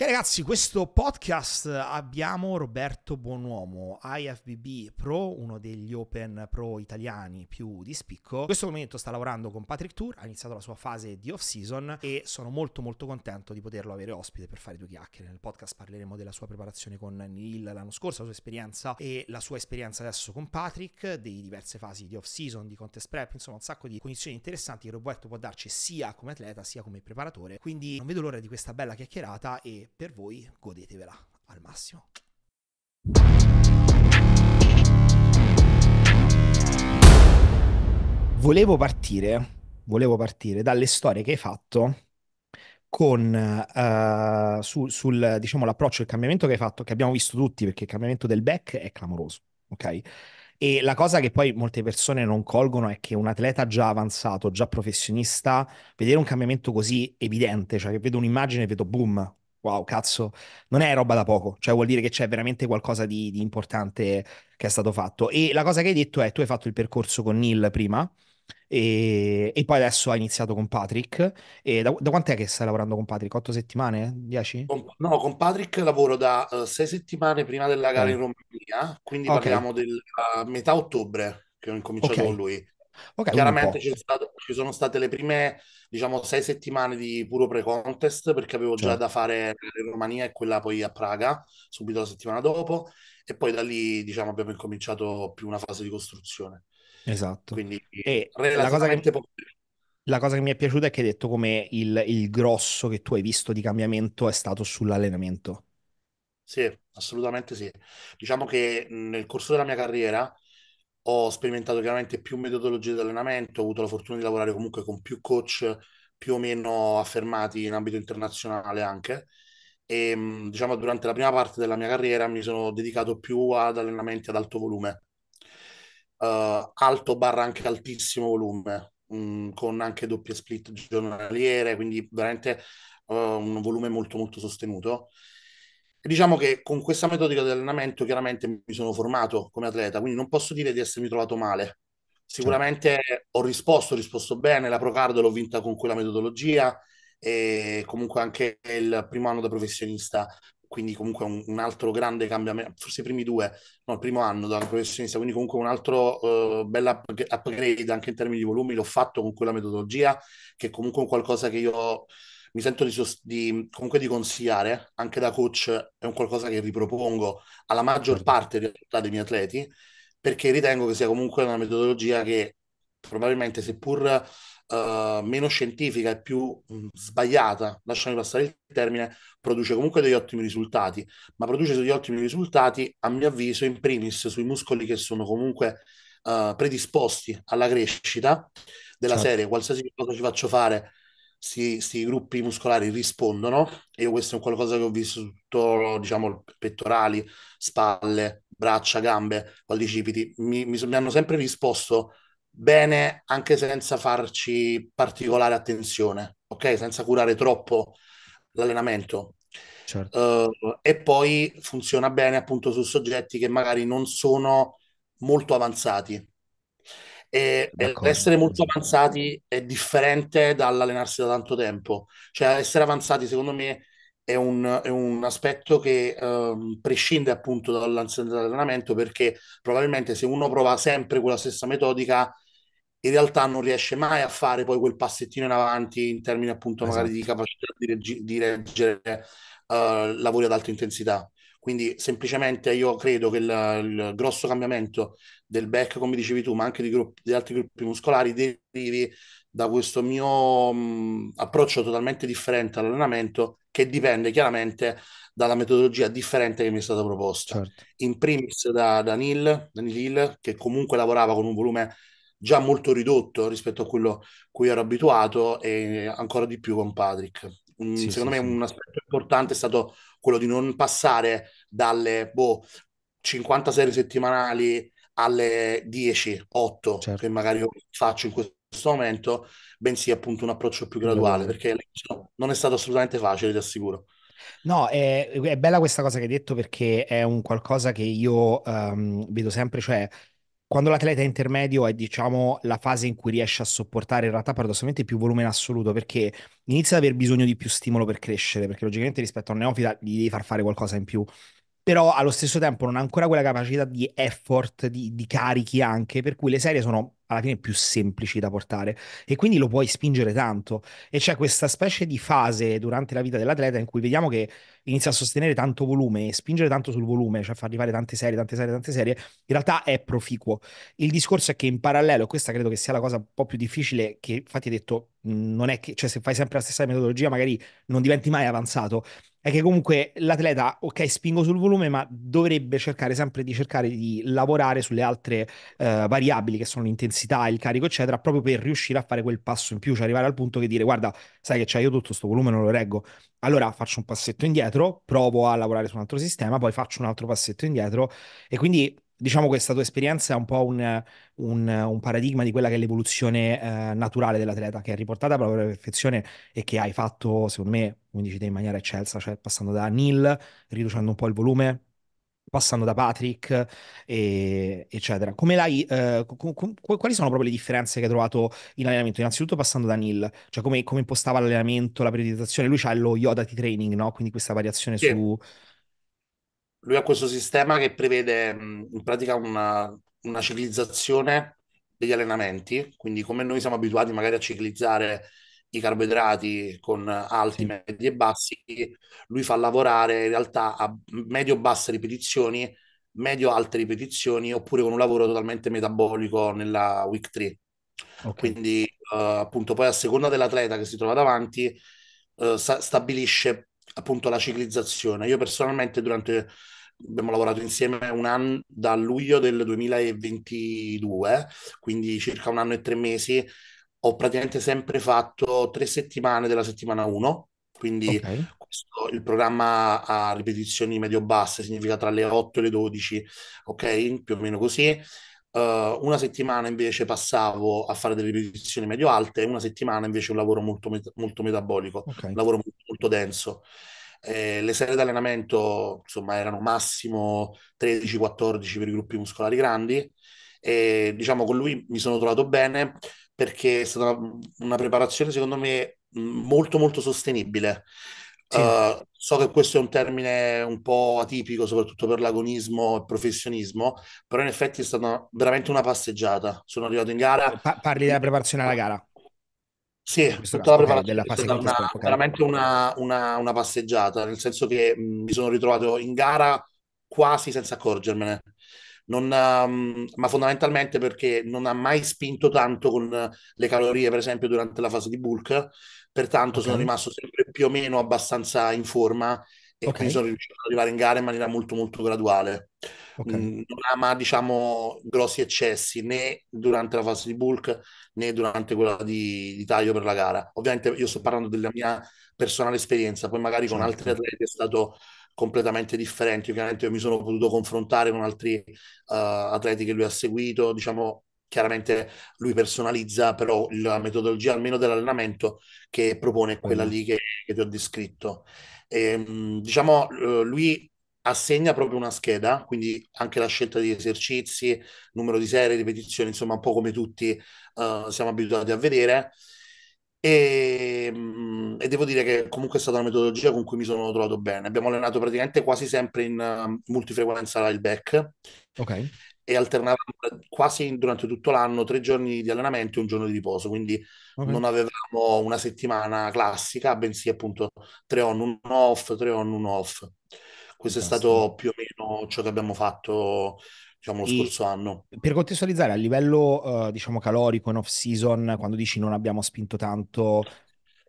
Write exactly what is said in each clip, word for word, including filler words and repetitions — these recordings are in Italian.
Ok ragazzi, questo podcast abbiamo Roberto Buonomo, I F B B Pro, uno degli Open Pro italiani più di spicco. In questo momento sta lavorando con Patrick Tour, ha iniziato la sua fase di off-season e sono molto molto contento di poterlo avere ospite per fare due chiacchiere. Nel podcast parleremo della sua preparazione con Neil Hill l'anno scorso, la sua esperienza e la sua esperienza adesso con Patrick, di diverse fasi di off-season, di contest prep, insomma un sacco di condizioni interessanti che Roberto può darci sia come atleta sia come preparatore. Quindi non vedo l'ora di questa bella chiacchierata e per voi godetevela al massimo. Volevo partire, volevo partire dalle storie che hai fatto con uh, su, sul diciamo l'approccio, il cambiamento che hai fatto, che abbiamo visto tutti, perché il cambiamento del back è clamoroso, ok? E la cosa che poi molte persone non colgono è che un atleta già avanzato, già professionista, vedere un cambiamento così evidente, cioè che vedo un'immagine e vedo boom, wow, cazzo, non è roba da poco, cioè vuol dire che c'è veramente qualcosa di, di importante che è stato fatto. E la cosa che hai detto è, tu hai fatto il percorso con Neil prima e, e poi adesso hai iniziato con Patrick. E da, da quant'è che stai lavorando con Patrick? Otto settimane? Dieci? No, con Patrick lavoro da uh, sei settimane prima della gara, okay, in Romania, quindi okay, parliamo del uh, metà ottobre che ho incominciato, okay, con lui. Okay, chiaramente ci sono, state, ci sono state le prime diciamo sei settimane di puro pre-contest, perché avevo già da fare in Romania e quella poi a Praga subito la settimana dopo, e poi da lì diciamo abbiamo incominciato più una fase di costruzione. Esatto. Quindi e la cosa che poco... la cosa che mi è piaciuta è che hai detto come il, il grosso che tu hai visto di cambiamento è stato sull'allenamento. Sì, assolutamente sì. Diciamo che nel corso della mia carriera ho sperimentato chiaramente più metodologie di allenamento, ho avuto la fortuna di lavorare comunque con più coach più o meno affermati in ambito internazionale anche, e diciamo durante la prima parte della mia carriera mi sono dedicato più ad allenamenti ad alto volume, uh, alto barra anche altissimo volume, mh, con anche doppie split giornaliere, quindi veramente uh, un volume molto molto sostenuto. Diciamo che con questa metodica di allenamento chiaramente mi sono formato come atleta, quindi non posso dire di essermi trovato male. Sicuramente ho risposto, ho risposto bene, la Pro Card l'ho vinta con quella metodologia, e comunque anche il primo anno da professionista, quindi comunque un, un altro grande cambiamento, forse i primi due, no, il primo anno da professionista, quindi comunque un altro uh, bella upgrade anche in termini di volumi l'ho fatto con quella metodologia, che è comunque un qualcosa che io... mi sento di, di, comunque di consigliare, anche da coach è un qualcosa che ripropongo alla maggior parte in realtà dei miei atleti, perché ritengo che sia comunque una metodologia che probabilmente, seppur uh, meno scientifica e più mh, sbagliata, lasciami passare il termine, produce comunque degli ottimi risultati, ma produce degli ottimi risultati a mio avviso in primis sui muscoli che sono comunque uh, predisposti alla crescita della certo. serie, qualsiasi cosa ci faccio fare, questi gruppi muscolari rispondono, e io questo è un qualcosa che ho visto su tutto, diciamo, pettorali, spalle, braccia, gambe, quadricipiti, mi, mi, mi hanno sempre risposto bene anche senza farci particolare attenzione, ok? Senza curare troppo l'allenamento. Certo. Uh, e poi funziona bene appunto su soggetti che magari non sono molto avanzati. E essere molto avanzati è differente dall'allenarsi da tanto tempo, cioè essere avanzati secondo me è un, è un aspetto che eh, prescinde appunto dall'allenamento, perché probabilmente se uno prova sempre quella stessa metodica in realtà non riesce mai a fare poi quel passettino in avanti in termini appunto esatto. magari di capacità di, reggi- di reggere eh, lavori ad alta intensità. Quindi semplicemente io credo che il, il grosso cambiamento del back, come dicevi tu, ma anche di, gruppi, di altri gruppi muscolari, derivi da questo mio mh, approccio totalmente differente all'allenamento, che dipende chiaramente dalla metodologia differente che mi è stata proposta. Certo. In primis da, da Neil, da Neil Hill, che comunque lavorava con un volume già molto ridotto rispetto a quello cui ero abituato, e ancora di più con Patrick. Mm, sì, secondo sì, me sì. un aspetto importante è stato quello di non passare dalle boh, cinquanta serie settimanali alle dieci, otto certo. che magari io faccio in questo momento, bensì appunto un approccio più graduale, perché non è stato assolutamente facile, ti assicuro. No, è, è bella questa cosa che hai detto, perché è un qualcosa che io um, vedo sempre, cioè Quando l'atleta è intermedio è, diciamo, la fase in cui riesce a sopportare in realtà paradossalmente più volume in assoluto, perché inizia ad aver bisogno di più stimolo per crescere, perché logicamente rispetto a un neofita gli devi far fare qualcosa in più, però allo stesso tempo non ha ancora quella capacità di effort, di, di carichi anche, per cui le serie sono alla fine più semplici da portare e quindi lo puoi spingere tanto. E c'è questa specie di fase durante la vita dell'atleta in cui vediamo che inizia a sostenere tanto volume e spingere tanto sul volume, cioè far arrivare tante serie, tante serie, tante serie, in realtà è proficuo. Il discorso è che in parallelo, e questa credo che sia la cosa un po' più difficile, che infatti hai detto, non è che, cioè se fai sempre la stessa metodologia magari non diventi mai avanzato, è che comunque l'atleta, ok, spingo sul volume, ma dovrebbe cercare sempre di cercare di lavorare sulle altre uh, variabili che sono l'intensità, il carico eccetera, proprio per riuscire a fare quel passo in più, cioè arrivare al punto che dire guarda, sai che c'è, io tutto questo volume non lo reggo, allora faccio un passetto indietro, provo a lavorare su un altro sistema, poi faccio un altro passetto indietro. E quindi diciamo questa tua esperienza è un po' un, un, un paradigma di quella che è l'evoluzione eh, naturale dell'atleta, che è riportata proprio alla perfezione e che hai fatto, secondo me, come dici te, in maniera eccelsa, cioè passando da Neil, riducendo un po' il volume, passando da Patrick, e, eccetera. Come l'hai, eh, quali sono proprio le differenze che hai trovato in allenamento? Innanzitutto passando da Neil, cioè come, come impostava l'allenamento, la periodizzazione, lui c'ha lo Yoda T-Training, no? Quindi questa variazione sì. su... Lui ha questo sistema che prevede in pratica una, una ciclizzazione degli allenamenti, quindi come noi siamo abituati magari a ciclizzare i carboidrati con alti, medi e bassi, lui fa lavorare in realtà a medio-basse ripetizioni, medio-alte ripetizioni, oppure con un lavoro totalmente metabolico nella week tre. Okay. Quindi eh, appunto poi a seconda dell'atleta che si trova davanti eh, sta stabilisce appunto la ciclizzazione. Io personalmente durante, abbiamo lavorato insieme un anno da luglio del duemilaventidue, quindi circa un anno e tre mesi, ho praticamente sempre fatto tre settimane della settimana uno, quindi okay. questo, il programma a ripetizioni medio-basse significa tra le otto e le dodici, ok? Più o meno così. Uh, una settimana invece passavo a fare delle ripetizioni medio-alte e una settimana invece un lavoro molto, met- molto metabolico, okay. un lavoro molto, molto denso. Eh, le serie di allenamento insomma erano massimo tredici quattordici per i gruppi muscolari grandi e diciamo con lui mi sono trovato bene perché è stata una, una preparazione secondo me molto molto sostenibile. Sì. Uh, so che questo è un termine un po' atipico soprattutto per l'agonismo e il professionismo, però in effetti è stata veramente una passeggiata. Sono arrivato in gara. Pa- parli della preparazione alla gara? Sì, tutta la preparazione è stata una, veramente una, una, una passeggiata, nel senso che mh, mi sono ritrovato in gara quasi senza accorgermene, non, um, ma fondamentalmente perché non ha mai spinto tanto con le calorie per esempio durante la fase di bulk, pertanto okay. sono rimasto sempre più o meno abbastanza in forma e okay. quindi sono riuscito ad arrivare in gara in maniera molto molto graduale. Okay. Non ama diciamo grossi eccessi né durante la fase di bulk né durante quella di, di taglio per la gara. Ovviamente io sto parlando della mia personale esperienza, poi magari con altri atleti è stato completamente differente. Ovviamente io mi sono potuto confrontare con altri uh, atleti che lui ha seguito, diciamo. Chiaramente lui personalizza però la metodologia almeno dell'allenamento che propone è quella lì che, che ti ho descritto. E, diciamo lui assegna proprio una scheda, quindi anche la scelta di esercizi, numero di serie, ripetizioni, insomma un po' come tutti uh, siamo abituati a vedere e, e devo dire che comunque è stata una metodologia con cui mi sono trovato bene. Abbiamo allenato praticamente quasi sempre in uh, multifrequenza ride back. Ok. E alternavamo quasi durante tutto l'anno tre giorni di allenamento e un giorno di riposo, quindi okay. non avevamo una settimana classica, bensì appunto tre on, un off, tre on, un off. Questo è stato più o meno ciò che abbiamo fatto diciamo lo e scorso anno. Per contestualizzare, a livello uh, diciamo calorico in off season, quando dici non abbiamo spinto tanto,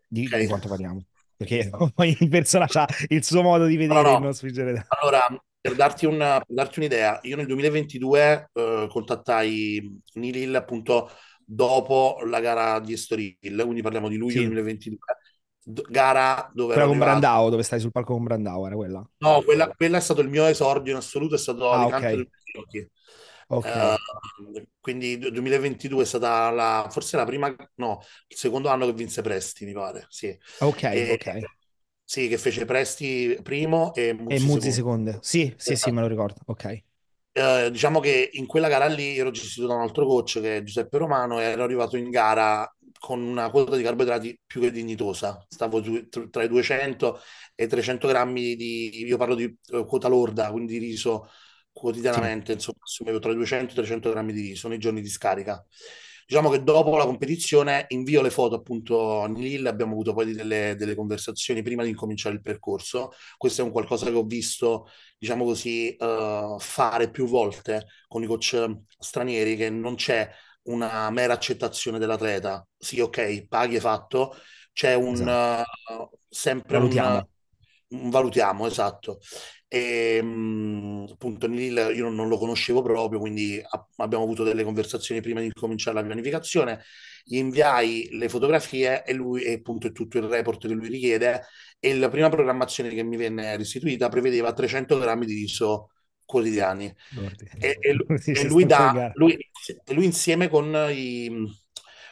di, okay. di quanto parliamo? Perché ogni persona ha il suo modo di vedere no, no. e non spingere. Allora, Per darti, una, per darti un'idea, io nel duemilaventidue eh, contattai Neil Hill appunto dopo la gara di Estoril, quindi parliamo di luglio sì. duemilaventidue, D- gara dove era con Brandao, dove stai sul palco con Brandao, era quella? No, quella, quella è stato il mio esordio in assoluto, è stato ah, Alicante okay. okay. uh, quindi duemilaventidue è stata la, forse la prima, no, il secondo anno che vinse Presti, mi pare, sì. Ok, e, ok. Sì, che fece Presti primo e Muzzi, e Muzzi secondo. secondo. Sì, sì, sì, me lo ricordo. Ok. eh, diciamo che in quella gara lì ero gestito da un altro coach che è Giuseppe Romano e ero arrivato in gara con una quota di carboidrati più che dignitosa, stavo tra i duecento e i trecento grammi di, io parlo di quota lorda, quindi di riso quotidianamente, insomma, assumevo tra i duecento e i trecento grammi di riso nei giorni di scarica. Diciamo che dopo la competizione invio le foto appunto a Neil, abbiamo avuto poi delle, delle conversazioni prima di incominciare il percorso. Questo è un qualcosa che ho visto, diciamo così, uh, fare più volte con i coach stranieri, che non c'è una mera accettazione dell'atleta. Sì, ok, paghi e fatto, c'è un esatto. uh, sempre valutiamo. Un, un valutiamo, esatto. E mh, appunto Neil io non, non lo conoscevo proprio, quindi a, abbiamo avuto delle conversazioni prima di cominciare la pianificazione, gli inviai le fotografie e lui e appunto tutto il report che lui richiede, e la prima programmazione che mi venne restituita prevedeva trecento grammi di riso quotidiani. e, e, lui, e lui, da, lui, lui insieme con i,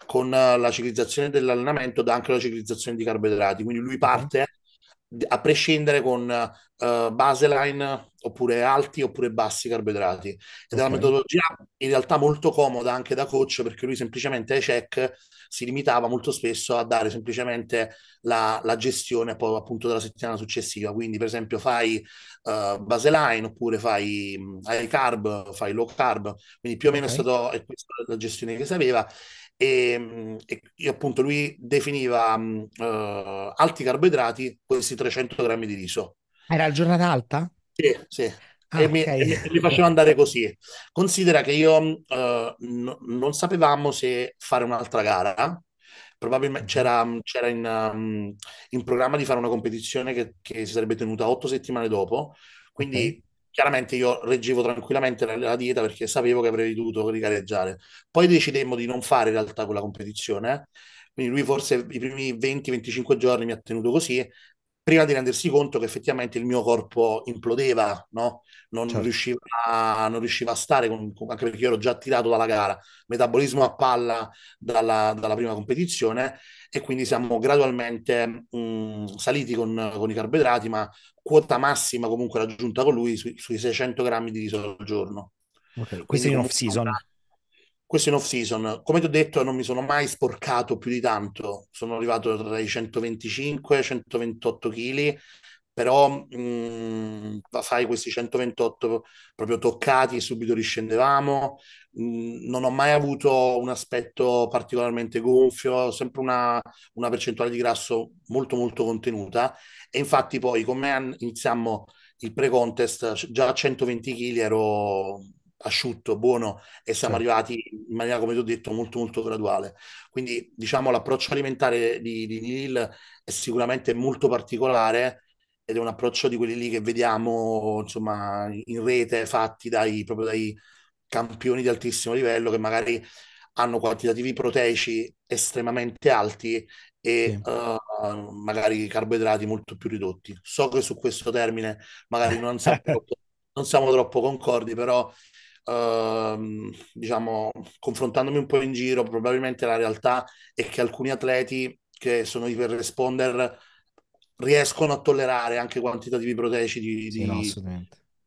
con la ciclizzazione dell'allenamento dà anche la ciclizzazione di carboidrati, quindi lui parte a prescindere con uh, baseline oppure alti oppure bassi carboidrati, ed okay. è una metodologia in realtà molto comoda anche da coach, perché lui semplicemente ai check si limitava molto spesso a dare semplicemente la, la gestione poi appunto della settimana successiva, quindi per esempio fai uh, baseline oppure fai high carb, fai low carb, quindi più o meno okay. è stata è questa la gestione che sapeva. E, e appunto lui definiva uh, alti carboidrati questi trecento grammi di riso. Era la giornata alta? Sì, sì. Ah, e, okay. mi, e mi faceva andare così. Considera che io uh, no, non sapevamo se fare un'altra gara, probabilmente c'era, c'era in, um, in programma di fare una competizione che, che si sarebbe tenuta otto settimane dopo, quindi okay. chiaramente io reggevo tranquillamente la, la dieta perché sapevo che avrei dovuto rigareggiare. Poi decidemmo di non fare in realtà quella competizione, quindi lui forse i primi venti venticinque giorni mi ha tenuto così, prima di rendersi conto che effettivamente il mio corpo implodeva, no? Non, certo. riusciva, a, non riusciva a stare, con, anche perché io ero già tirato dalla gara, metabolismo a palla dalla, dalla prima competizione, e quindi siamo gradualmente mh, saliti con, con i carboidrati, ma quota massima comunque raggiunta con lui su, sui seicento grammi di riso al giorno. Okay. Questo in off-season? Questo in off-season. Come ti ho detto, non mi sono mai sporcato più di tanto. Sono arrivato tra i centoventicinque centoventotto chili, però mh, fai questi centoventotto proprio toccati e subito riscendevamo. Mh, non ho mai avuto un aspetto particolarmente gonfio, sempre una, una percentuale di grasso molto molto contenuta, e infatti poi con me iniziammo il pre-contest, già a centoventi chili ero asciutto, buono, e siamo certo. arrivati in maniera, come ti ho detto, molto molto graduale. Quindi diciamo l'approccio alimentare di, di Neil è sicuramente molto particolare, ed è un approccio di quelli lì che vediamo insomma in rete, fatti dai, proprio dai campioni di altissimo livello, che magari hanno quantitativi proteici estremamente alti e sì. uh, magari carboidrati molto più ridotti. So che su questo termine magari non siamo troppo, non siamo troppo concordi, però Uh, diciamo confrontandomi un po' in giro, probabilmente la realtà è che alcuni atleti che sono iperresponder riescono a tollerare anche quantitativi proteici di, sì, di, no,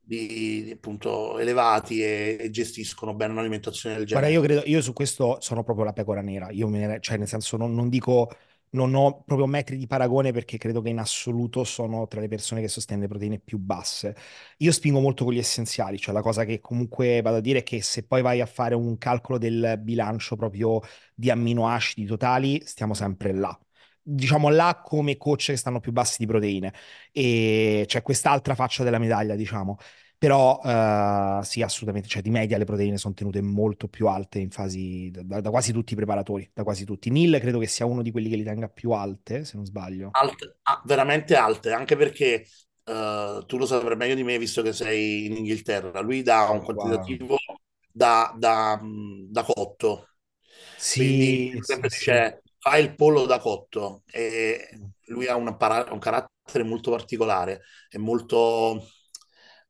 di, di appunto elevati e, e gestiscono bene un'alimentazione del genere. Guarda, io credo, io su questo sono proprio la pecora nera, io me ne, cioè nel senso non, non dico non ho proprio metri di paragone, perché credo che in assoluto sono tra le persone che sostiene le proteine più basse. Io spingo molto con gli essenziali, cioè la cosa che comunque vado a dire è che se poi vai a fare un calcolo del bilancio proprio di amminoacidi totali, stiamo sempre là. Diciamo là come coach che stanno più bassi di proteine, e c'è quest'altra faccia della medaglia, diciamo. Però uh, sì, assolutamente, cioè di media le proteine sono tenute molto più alte in fasi da, da quasi tutti i preparatori, da quasi tutti. Neil credo che sia uno di quelli che li tenga più alte, se non sbaglio. Alte, ah, veramente alte, anche perché uh, tu lo saprai meglio di me, visto che sei in Inghilterra. Lui dà un oh, quantitativo wow. da, da, da cotto. Sì, quindi sempre sì, dice, sì. fa il pollo da cotto. E lui ha una para- un carattere molto particolare, è molto...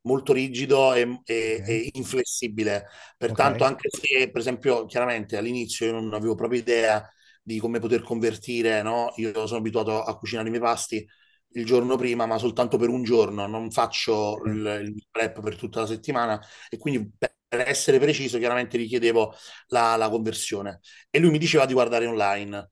molto rigido e, e, okay. e inflessibile, pertanto okay. anche se per esempio chiaramente all'inizio io non avevo proprio idea di come poter convertire, no? Io sono abituato a cucinare i miei pasti il giorno prima, ma soltanto per un giorno, non faccio il, il prep per tutta la settimana, e quindi per essere preciso chiaramente richiedevo la, la conversione, e lui mi diceva di guardare online.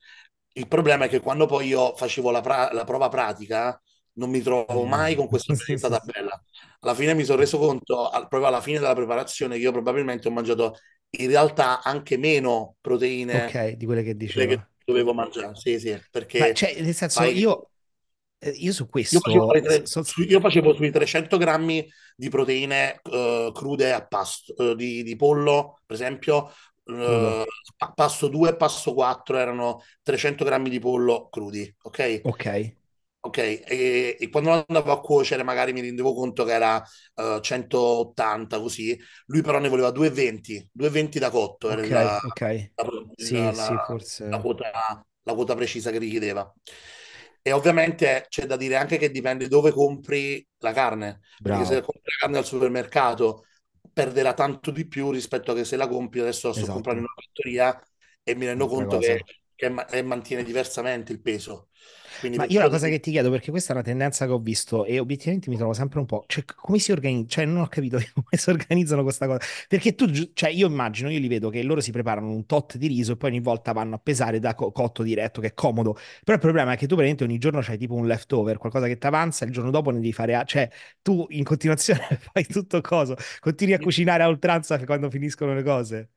Il problema è che quando poi io facevo la, pra- la prova pratica non mi trovo mai con questa stessa tabella. Alla fine mi sono reso conto, al, proprio alla fine della preparazione, che io probabilmente ho mangiato in realtà anche meno proteine, okay, di quelle che dicevo, quelle che dovevo mangiare. Sì, sì, perché ma cioè, nel senso, fai... io Io su questo io facevo, tre, so, su, io facevo sui trecento grammi di proteine uh, crude a pasto, uh, di, di pollo, per esempio, uh, mm. pasto due e pasto quattro erano trecento grammi di pollo crudi, ok? Ok. Okay. E, e quando lo andavo a cuocere magari mi rendevo conto che era uh, centottanta, così. Lui però ne voleva duecentoventi da cotto, okay, era la, okay. la, sì, la, sì, forse... la, quota, la quota precisa che richiedeva. E ovviamente c'è da dire anche che dipende dove compri la carne. Bravo. Perché se compri la carne al supermercato perderà tanto di più rispetto a che se la compri adesso, esatto, sto comprando in una fattoria e mi rendo Altra conto che, che mantiene diversamente il peso. Quindi ma io la cosa di... che ti chiedo, perché questa è una tendenza che ho visto e obiettivamente mi trovo sempre un po', cioè come si organizzano, cioè non ho capito come si organizzano questa cosa, perché tu, cioè io immagino, io li vedo che loro si preparano un tot di riso e poi ogni volta vanno a pesare da co- cotto diretto, che è comodo, però il problema è che tu praticamente ogni giorno c'hai tipo un leftover, qualcosa che ti avanza, il giorno dopo ne devi fare, a- cioè tu in continuazione fai tutto coso, continui a cucinare a oltranza quando finiscono le cose.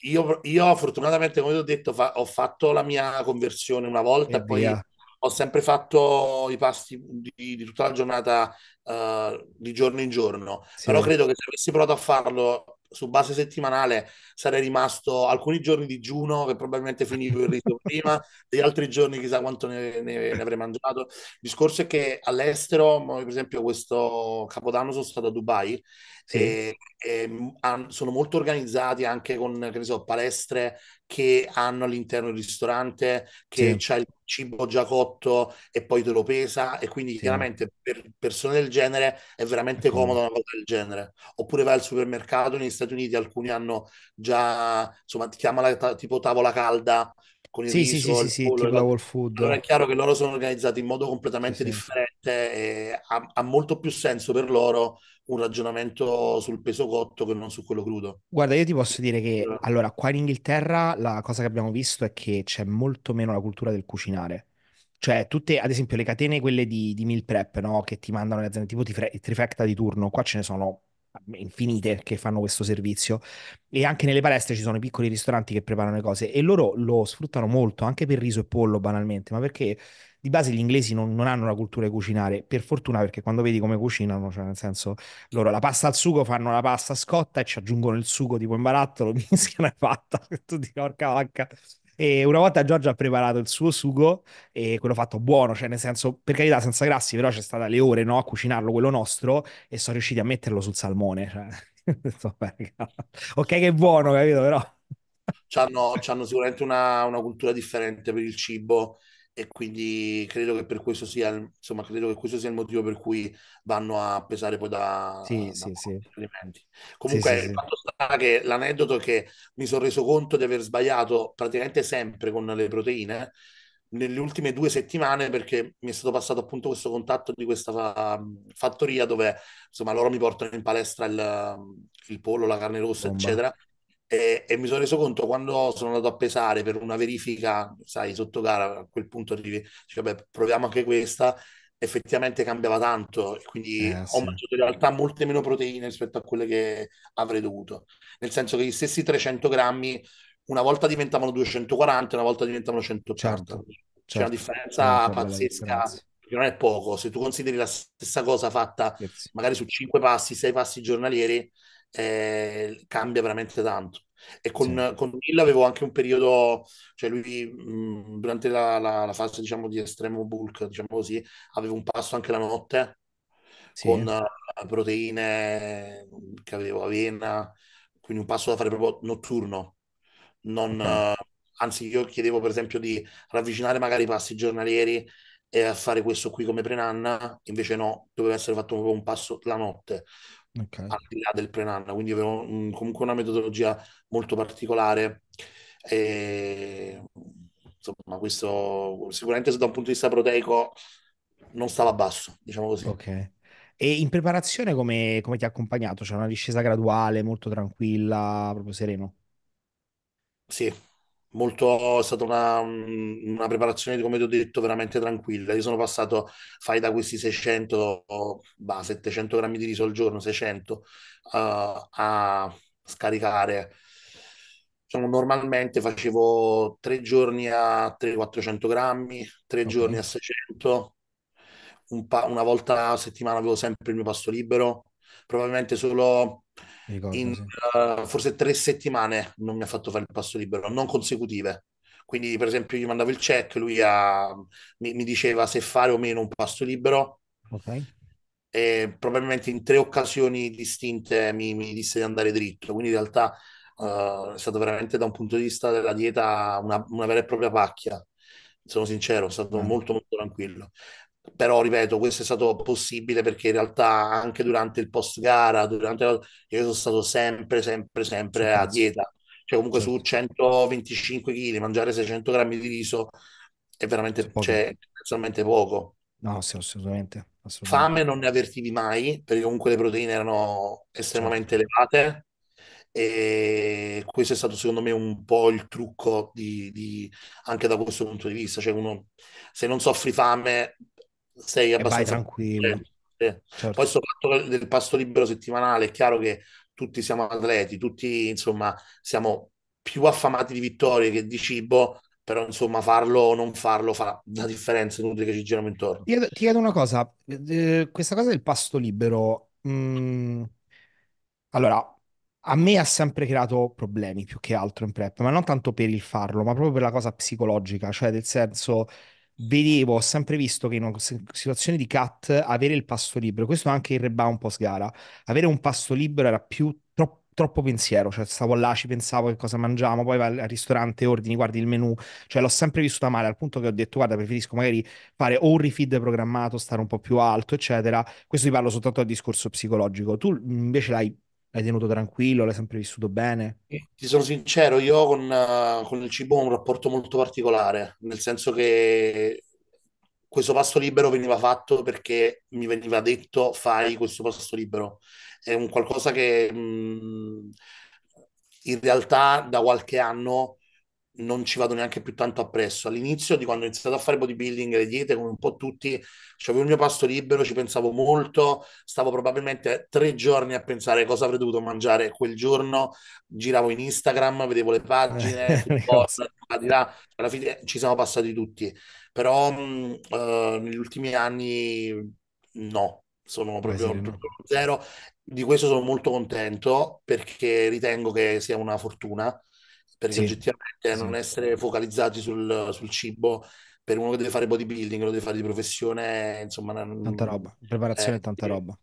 Io, io fortunatamente, come ti ho detto, fa- ho fatto la mia conversione una volta e poi via. Ho sempre fatto i pasti di, di tutta la giornata, uh, di giorno in giorno, sì. Però credo che se avessi provato a farlo su base settimanale sarei rimasto alcuni giorni digiuno, che probabilmente finivo il riso prima, degli altri giorni chissà quanto ne, ne, ne avrei mangiato. Il discorso è che all'estero, per esempio questo Capodanno sono stato a Dubai, sì. e, e an, sono molto organizzati anche con, che ne so, palestre che hanno all'interno il ristorante, che sì. c'ha il cibo già cotto e poi te lo pesa, e quindi sì. chiaramente per persone del genere è veramente comoda una cosa del genere. Oppure vai al supermercato, negli Stati Uniti alcuni hanno già, insomma, ti chiama la ta- tipo tavola calda con il sì, riso, sì, il sì, pollo, sì, tipo Global Food. Allora è chiaro che loro sono organizzati in modo completamente sì, differente, e ha, ha molto più senso per loro un ragionamento sul peso cotto che non su quello crudo. Guarda, io ti posso dire che, allora, qua in Inghilterra la cosa che abbiamo visto è che c'è molto meno la cultura del cucinare. Cioè, tutte, ad esempio, le catene, quelle di, di meal prep, no? Che ti mandano le aziende, tipo Trifecta di turno, qua ce ne sono infinite che fanno questo servizio, e anche nelle palestre ci sono i piccoli ristoranti che preparano le cose, e loro lo sfruttano molto anche per riso e pollo banalmente, ma perché di base gli inglesi non, non hanno la cultura di cucinare, per fortuna, perché quando vedi come cucinano, cioè nel senso, loro la pasta al sugo fanno la pasta scotta e ci aggiungono il sugo tipo in barattolo, mischiano e fatta, tutti porca vacca. E una volta Giorgia ha preparato il suo sugo, e quello fatto buono, cioè nel senso, per carità, senza grassi, però c'è stata le ore, no, a cucinarlo quello nostro, e sono riusciti a metterlo sul salmone, cioè. Ok, che è buono, capito, però c'hanno, c'hanno sicuramente una, una cultura differente per il cibo, e quindi credo che per questo sia il, insomma, credo che questo sia il motivo per cui vanno a pesare poi da, sì, da sì, sì. alimenti. Comunque sì, sì, il fatto sì. sta che l'aneddoto è che mi sono reso conto di aver sbagliato praticamente sempre con le proteine nelle ultime due settimane, perché mi è stato passato appunto questo contatto di questa fa- fattoria dove, insomma, loro mi portano in palestra il, il pollo, la carne rossa, Bomba. eccetera, e, e mi sono reso conto quando sono andato a pesare per una verifica, sai, sotto gara, a quel punto arrivi, cioè, vabbè, proviamo anche questa, effettivamente cambiava tanto, e quindi eh, ho sì. mangiato in realtà molte meno proteine rispetto a quelle che avrei dovuto, nel senso che gli stessi trecento grammi una volta diventavano duecentoquaranta, una volta diventavano centottanta. Certo, c'è certo. una differenza certo, pazzesca, che non è poco. Se tu consideri la stessa cosa fatta Grazie. magari su cinque passi, sei passi giornalieri, eh, cambia veramente tanto. E con, sì. con Neil avevo anche un periodo, cioè lui mh, durante la, la, la fase, diciamo, di estremo bulk, diciamo così, avevo un pasto anche la notte, sì. con uh, proteine, che avevo avena, quindi un pasto da fare proprio notturno. Non, okay. uh, anzi, io chiedevo per esempio di ravvicinare magari i passi giornalieri e a fare questo qui come pre-nanna, invece no, doveva essere fatto proprio un passo la notte, okay. al di là del pre-nanna, quindi avevo un, comunque una metodologia molto particolare, e insomma questo sicuramente da un punto di vista proteico non stava basso, diciamo così. Ok. E in preparazione come, come ti ha accompagnato? C'è una discesa graduale, molto tranquilla, proprio sereno? Sì, molto, è stata una, una preparazione, come ti ho detto, veramente tranquilla. Io sono passato, fai da questi seicento, bah, settecento grammi di riso al giorno, seicento, uh, a scaricare. Diciamo, normalmente facevo tre giorni a trecento quattrocento grammi, tre okay. giorni a seicento. Un pa- una volta a settimana avevo sempre il mio pasto libero, probabilmente solo ricordo, in sì. uh, forse tre settimane non mi ha fatto fare il pasto libero, non consecutive. Quindi per esempio io gli mandavo il check, lui ha, mi, mi diceva se fare o meno un pasto libero, okay. e probabilmente in tre occasioni distinte mi, mi disse di andare dritto. Quindi in realtà uh, è stato veramente, da un punto di vista della dieta, una, una vera e propria pacchia, sono sincero, è stato okay. molto molto tranquillo. Però ripeto, questo è stato possibile perché in realtà anche durante il post gara, durante la... io sono stato sempre sempre sempre sì, a dieta, cioè comunque sì. su centoventicinque chili mangiare seicento grammi di riso è veramente poco. Cioè, personalmente poco. No, sì, assolutamente, assolutamente. Fame non ne avvertivi mai perché comunque le proteine erano estremamente sì. elevate, e questo è stato secondo me un po' il trucco di, di... anche da questo punto di vista, cioè uno, se non soffri fame sei abbastanza tranquillo. Eh, eh. Certo. Poi sto fatto del pasto libero settimanale, è chiaro che tutti siamo atleti, tutti insomma siamo più affamati di vittorie che di cibo, però insomma farlo o non farlo fa la differenza, è inutile che ci giriamo intorno. Ti chiedo, ti chiedo una cosa, eh, questa cosa del pasto libero, mh, allora a me ha sempre creato problemi più che altro in prep, ma non tanto per il farlo, ma proprio per la cosa psicologica, cioè del senso... Vedevo, ho sempre visto che in una situazione di cut avere il pasto libero, questo anche il rebound post gara, avere un pasto libero era più tro- troppo pensiero, cioè stavo là, ci pensavo che cosa mangiamo, poi vai al ristorante, ordini, guardi il menù, cioè l'ho sempre vissuta male, al punto che ho detto guarda, preferisco magari fare o un refeed programmato, stare un po' più alto eccetera. Questo ti parlo soltanto al discorso psicologico. Tu invece l'hai L'hai tenuto tranquillo, l'hai sempre vissuto bene? Ti sono sincero, io con, uh, con il cibo ho un rapporto molto particolare, nel senso che questo pasto libero veniva fatto perché mi veniva detto fai questo pasto libero. È un qualcosa che mh, in realtà da qualche anno non ci vado neanche più tanto appresso. All'inizio, di quando ho iniziato a fare bodybuilding e le diete, come un po' tutti, avevo il mio pasto libero, ci pensavo molto, stavo probabilmente tre giorni a pensare cosa avrei dovuto mangiare quel giorno, giravo in Instagram, vedevo le pagine, cosa, di là. Alla fine ci siamo passati tutti, però mh, uh, negli ultimi anni no, sono proprio, proprio zero. Di questo sono molto contento perché ritengo che sia una fortuna, perché sì, oggettivamente sì. non essere focalizzati sul, sul cibo, per uno che deve fare bodybuilding, lo deve fare di professione, insomma... Tanta roba, preparazione e eh, tanta roba.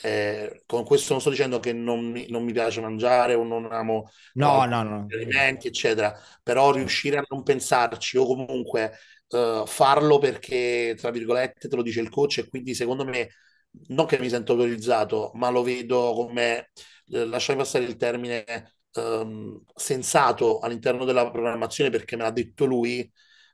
Eh, con questo non sto dicendo che non mi, non mi piace mangiare o non amo no, eh, no, no. gli alimenti, eccetera, però riuscire a non pensarci o comunque eh, farlo perché, tra virgolette, te lo dice il coach, e quindi secondo me, non che mi sento autorizzato, ma lo vedo come, eh, lasciami passare il termine... sensato all'interno della programmazione, perché me l'ha detto lui,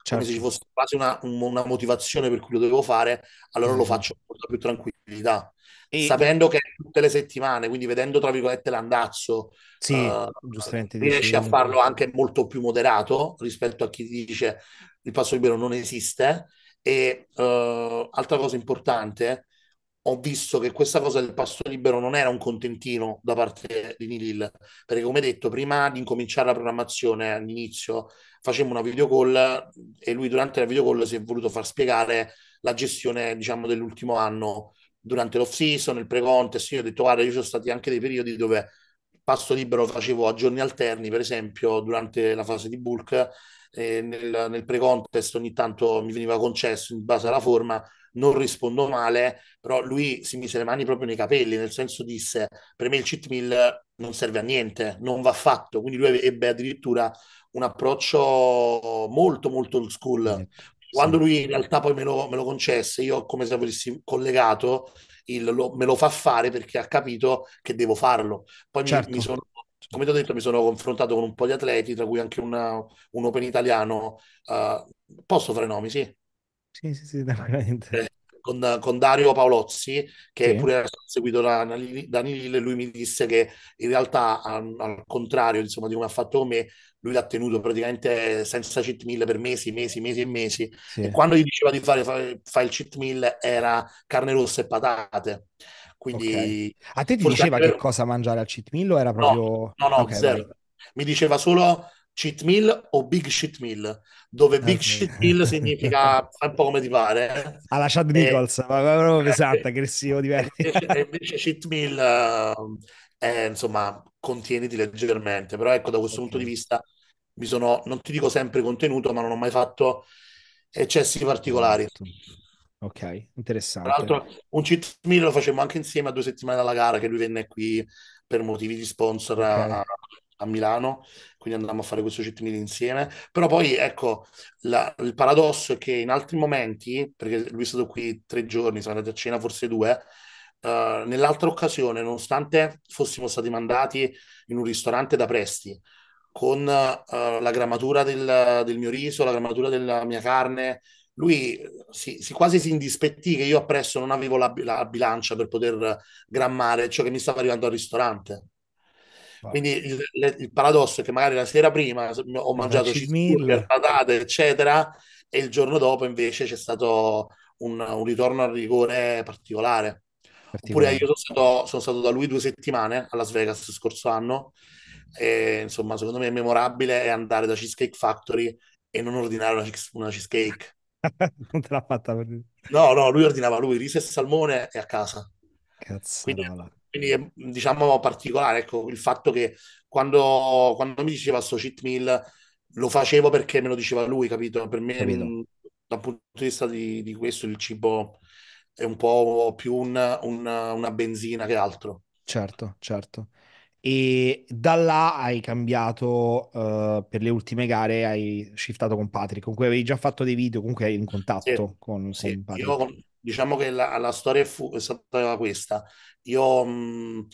certo. come se ci fosse quasi una, una motivazione per cui lo dovevo fare, allora mm. lo faccio con molta più tranquillità, e... sapendo che tutte le settimane, quindi vedendo tra virgolette l'andazzo, sì, uh, giustamente riesci a farlo anche molto più moderato rispetto a chi ti dice il passo libero non esiste. E uh, altra cosa importante, ho visto che questa cosa del pasto libero non era un contentino da parte di Neil Hill, perché come detto prima di incominciare la programmazione all'inizio facemmo una video call e lui durante la video call si è voluto far spiegare la gestione, diciamo, dell'ultimo anno durante l'off season, il pre-contest. Io ho detto guarda, io sono stati anche dei periodi dove pasto libero facevo a giorni alterni, per esempio durante la fase di bulk, eh, nel, nel pre-contest ogni tanto mi veniva concesso in base alla forma, non rispondo male, però lui si mise le mani proprio nei capelli, nel senso disse per me il cheat meal non serve a niente, non va fatto. Quindi lui ebbe addirittura un approccio molto molto old school. Quando sì. lui in realtà poi me lo, me lo concesse, io come se avessi collegato il lo, me lo fa fare perché ha capito che devo farlo. Poi certo. mi, mi sono, come ti ho detto, mi sono confrontato con un po' di atleti, tra cui anche una, un open italiano, uh, posso fare nomi? Sì Sì, sì, sì, veramente. con, con Dario Paolozzi, che sì. pure era seguito da, da Neil, lui mi disse che in realtà al, al contrario, insomma, di come ha fatto con me, lui l'ha tenuto praticamente senza cheat meal per mesi, mesi, mesi e mesi. Sì. E quando gli diceva di fare, fare, fare il cheat meal era carne rossa e patate. Quindi okay. A te ti diceva che cosa mangiare al cheat meal o era proprio... No, no, no okay, zero. Vai. Mi diceva solo cheat meal o big cheat meal, dove big okay. cheat meal significa un po' come ti pare. Alla Chad Nichols, e... ma proprio pesante, eh, aggressivo, diverso. Invece, invece cheat meal... Uh, Eh, insomma, contieniti leggermente, però ecco, da questo okay. punto di vista mi sono, non ti dico sempre contenuto, ma non ho mai fatto eccessi particolari. Ok, interessante. Tra l'altro un cheat meal lo facemmo anche insieme a due settimane dalla gara, che lui venne qui per motivi di sponsor okay. a, a Milano, quindi andammo a fare questo cheat meal insieme. Però poi ecco, la, il paradosso è che in altri momenti, perché lui è stato qui tre giorni, sono andati a cena forse due, Uh, nell'altra occasione, nonostante fossimo stati mandati in un ristorante da Presti con uh, la grammatura del, del mio riso, la grammatura della mia carne, lui si, si quasi si indispettì che io appresso non avevo la, la bilancia per poter grammare ciò che mi stava arrivando al ristorante. Wow. Quindi il, le, il paradosso è che magari la sera prima ho mangiato cheeseburger, patate eccetera, e il giorno dopo invece c'è stato un, un ritorno al rigore particolare. Oppure io sono stato, sono stato da lui due settimane a Las Vegas scorso anno, e insomma secondo me è memorabile è andare da Cheesecake Factory e non ordinare una, una cheesecake. Non te l'ha fatta per... no no lui ordinava lui riso e salmone e a casa. Quindi, quindi è, diciamo, particolare, ecco, il fatto che quando, quando mi diceva sto cheat meal lo facevo perché me lo diceva lui, capito? Per me capito. Mh, dal punto di vista di, di questo il cibo è un po' più un, un, una benzina che altro. Certo, certo. E da là hai cambiato, uh, per le ultime gare hai shiftato con Patrick, con cui avevi già fatto dei video, comunque eri in contatto sì, con, sì. con Patrick. Io, diciamo che la, la storia fu, è stata questa. Io mh,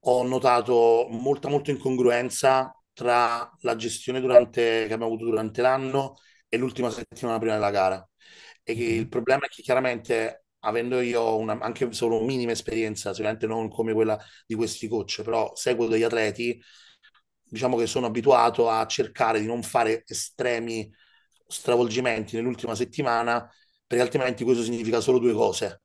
ho notato molta, molta incongruenza tra la gestione durante, che abbiamo avuto durante l'anno e l'ultima settimana prima della gara. E che mm. il problema è che chiaramente... avendo io una, anche solo minima esperienza, sicuramente non come quella di questi coach, però seguo degli atleti, diciamo che sono abituato a cercare di non fare estremi stravolgimenti nell'ultima settimana, perché altrimenti questo significa solo due cose.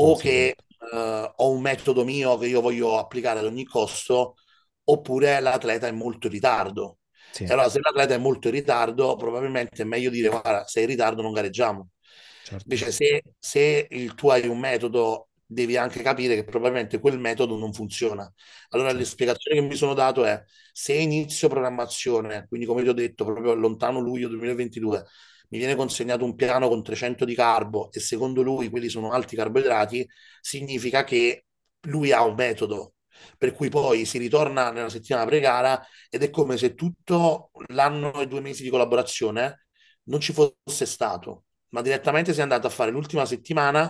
O sì. che eh, ho un metodo mio che io voglio applicare ad ogni costo, oppure l'atleta è molto in ritardo. Sì. E allora se l'atleta è molto in ritardo, probabilmente è meglio dire guarda, sei in ritardo, non gareggiamo. Certo. Invece se, se il tuo hai un metodo devi anche capire che probabilmente quel metodo non funziona. Allora certo. le spiegazioni che mi sono dato è se inizio programmazione, quindi come ti ho detto proprio lontano luglio duemilaventidue mi viene consegnato un piano con trecento di carbo e secondo lui quelli sono alti carboidrati, significa che lui ha un metodo, per cui poi si ritorna nella settimana pre-gara ed è come se tutto l'anno e due mesi di collaborazione non ci fosse stato, ma direttamente si è andato a fare l'ultima settimana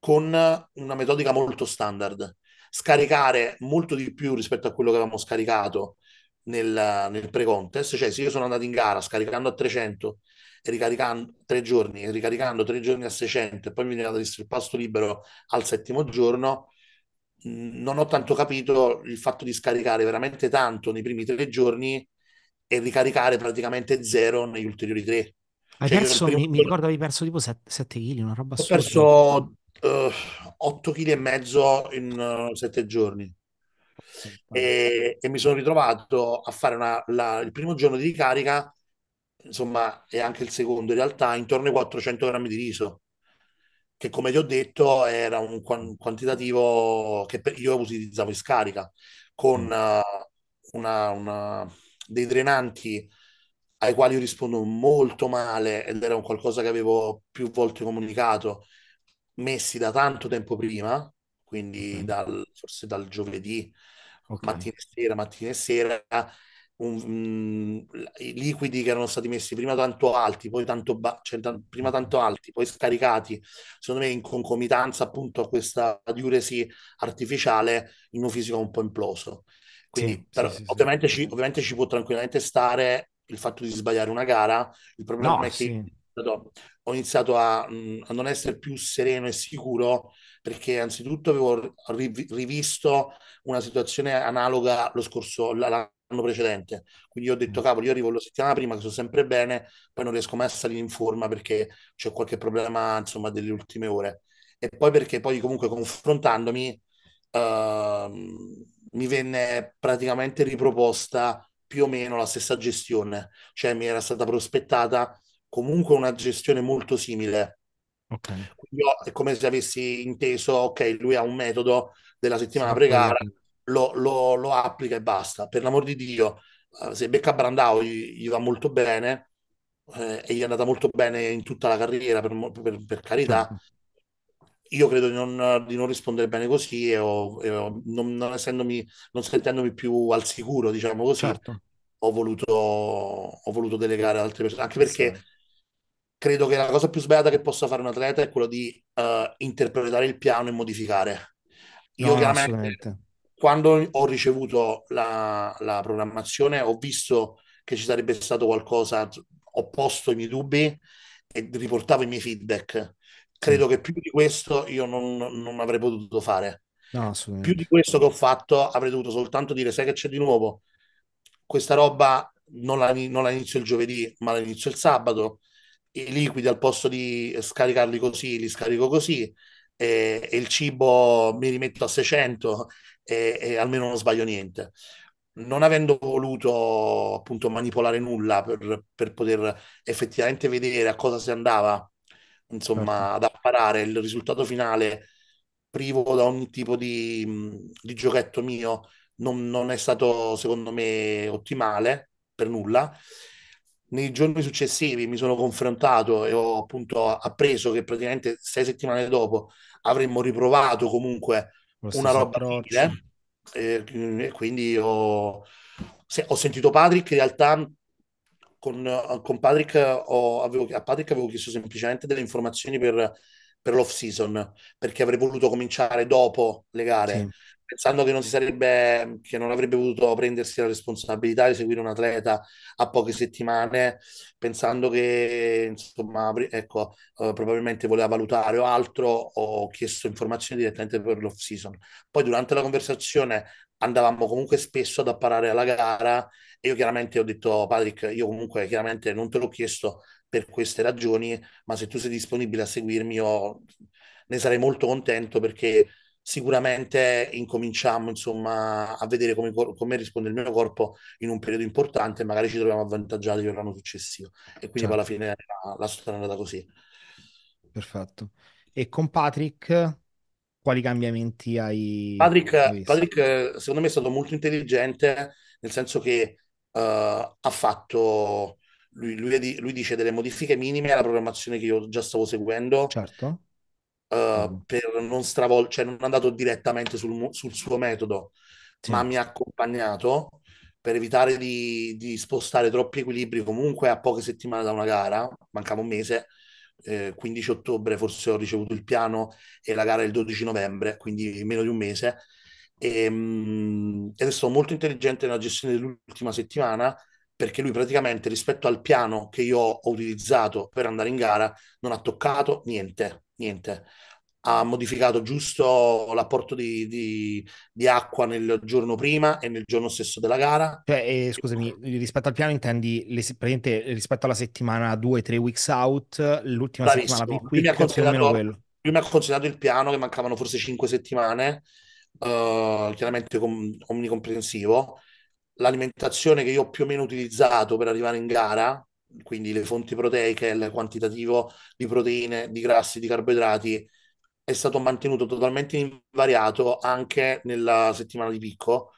con una metodica molto standard. Scaricare molto di più rispetto a quello che avevamo scaricato nel, nel pre-contest, cioè se io sono andato in gara scaricando a trecento e ricaricando tre giorni, e ricaricando tre giorni a seicento e poi mi viene dato il pasto libero al settimo giorno, non ho tanto capito il fatto di scaricare veramente tanto nei primi tre giorni e ricaricare praticamente zero negli ulteriori tre. Hai cioè, perso, mi, mi ricordo avevi perso tipo sette chili, una roba assurda. Ho perso otto chili e mezzo in sette uh, giorni e, e mi sono ritrovato a fare una, la, il primo giorno di ricarica, insomma, e anche il secondo in realtà, intorno ai quattrocento grammi di riso, che come ti ho detto era un quantitativo che io utilizzavo in scarica, con uh, una, una, dei drenanti ai quali io rispondo molto male, ed era un qualcosa che avevo più volte comunicato, messi da tanto tempo prima, quindi dal, forse dal giovedì, okay. mattina e sera, mattina e sera, un, mh, i liquidi che erano stati messi prima tanto alti, poi tanto ba- cioè, t- prima tanto alti, poi scaricati, secondo me in concomitanza appunto a questa diuresi artificiale, in un fisico un po' imploso. Quindi sì, però, sì, ovviamente, sì. Ci, ovviamente ci può tranquillamente stare il fatto di sbagliare una gara, il problema no, è che sì. ho iniziato a, a non essere più sereno e sicuro, perché anzitutto avevo rivisto una situazione analoga lo scorso, l'anno precedente, quindi ho detto cavolo, io arrivo la settimana prima che sono sempre bene, poi non riesco mai a salire in forma perché c'è qualche problema, insomma, delle ultime ore, e poi perché poi comunque confrontandomi uh, mi venne praticamente riproposta più o meno la stessa gestione, cioè mi era stata prospettata comunque una gestione molto simile. Okay. Quindi io, è come se avessi inteso, ok, lui ha un metodo della settimana pregara, lo, lo, lo applica e basta. Per l'amor di Dio, se becca Brandao gli, gli va molto bene, eh, e gli è andata molto bene in tutta la carriera, per, per, per carità. Io credo di non, di non rispondere bene così, e ho, e ho, non, non essendomi, non sentendomi più al sicuro, diciamo così. Certo. Ho voluto, ho voluto delegare ad altre persone, anche perché credo che la cosa più sbagliata che possa fare un atleta è quella di uh, interpretare il piano e modificare. Io no, chiaramente, quando ho ricevuto la, la programmazione, ho visto che ci sarebbe stato qualcosa, ho posto i miei dubbi e riportavo i miei feedback. Credo mm. che più di questo io non, non avrei potuto fare. No, più di questo che ho fatto avrei dovuto soltanto dire, sai che c'è di nuovo? Questa roba non la, non la inizio il giovedì, ma la inizio il sabato. I liquidi, al posto di scaricarli così, li scarico così. E, e il cibo mi rimetto a seicento e, e almeno non sbaglio niente. Non avendo voluto appunto manipolare nulla per, per poter effettivamente vedere a cosa si andava, insomma, ad apparare il risultato finale privo da ogni tipo di, di giochetto mio, Non, non è stato secondo me ottimale per nulla. Nei giorni successivi mi sono confrontato e ho appunto appreso che praticamente sei settimane dopo avremmo riprovato comunque una roba simile, e, e quindi ho, se, ho sentito Patrick. In realtà con, con Patrick ho, avevo, a Patrick avevo chiesto semplicemente delle informazioni per, per l'off season, perché avrei voluto cominciare dopo le gare. Sì. Pensando che non si sarebbe, che non avrebbe potuto prendersi la responsabilità di seguire un atleta a poche settimane, pensando che, insomma, ecco, eh, probabilmente voleva valutare o altro, ho chiesto informazioni direttamente per l'off season. Poi durante la conversazione andavamo comunque spesso ad apparare alla gara e io chiaramente ho detto, Patrick, io comunque chiaramente non te l'ho chiesto per queste ragioni, ma se tu sei disponibile a seguirmi io ne sarei molto contento, perché sicuramente incominciamo, insomma, a vedere come, come risponde il mio corpo in un periodo importante, magari ci troviamo avvantaggiati per l'anno successivo. E quindi, certo, alla fine la, la storia è andata così. Perfetto. E con Patrick quali cambiamenti hai? Patrick, Patrick secondo me è stato molto intelligente, nel senso che uh, ha fatto, lui, lui, lui dice, delle modifiche minime alla programmazione che io già stavo seguendo. Certo. Uh, per non stravolgere, cioè non è andato direttamente sul, sul suo metodo, sì, ma mi ha accompagnato per evitare di, di spostare troppi equilibri comunque a poche settimane da una gara. Mancava un mese, eh, quindici ottobre forse ho ricevuto il piano e la gara è il dodici novembre, quindi meno di un mese, e, mh, ed è stato molto intelligente nella gestione dell'ultima settimana, perché lui praticamente rispetto al piano che io ho utilizzato per andare in gara non ha toccato niente. Niente, ha modificato giusto l'apporto di, di, di acqua nel giorno prima e nel giorno stesso della gara. Cioè, eh, scusami, rispetto al piano intendi le, rispetto alla settimana due tre weeks out, l'ultima Bravissimo. settimana più quick, più o meno quello. Prima ho considerato il piano, che mancavano forse cinque settimane, uh, chiaramente com, omnicomprensivo, l'alimentazione che io ho più o meno utilizzato per arrivare in gara, quindi le fonti proteiche, il quantitativo di proteine, di grassi, di carboidrati, è stato mantenuto totalmente invariato anche nella settimana di picco,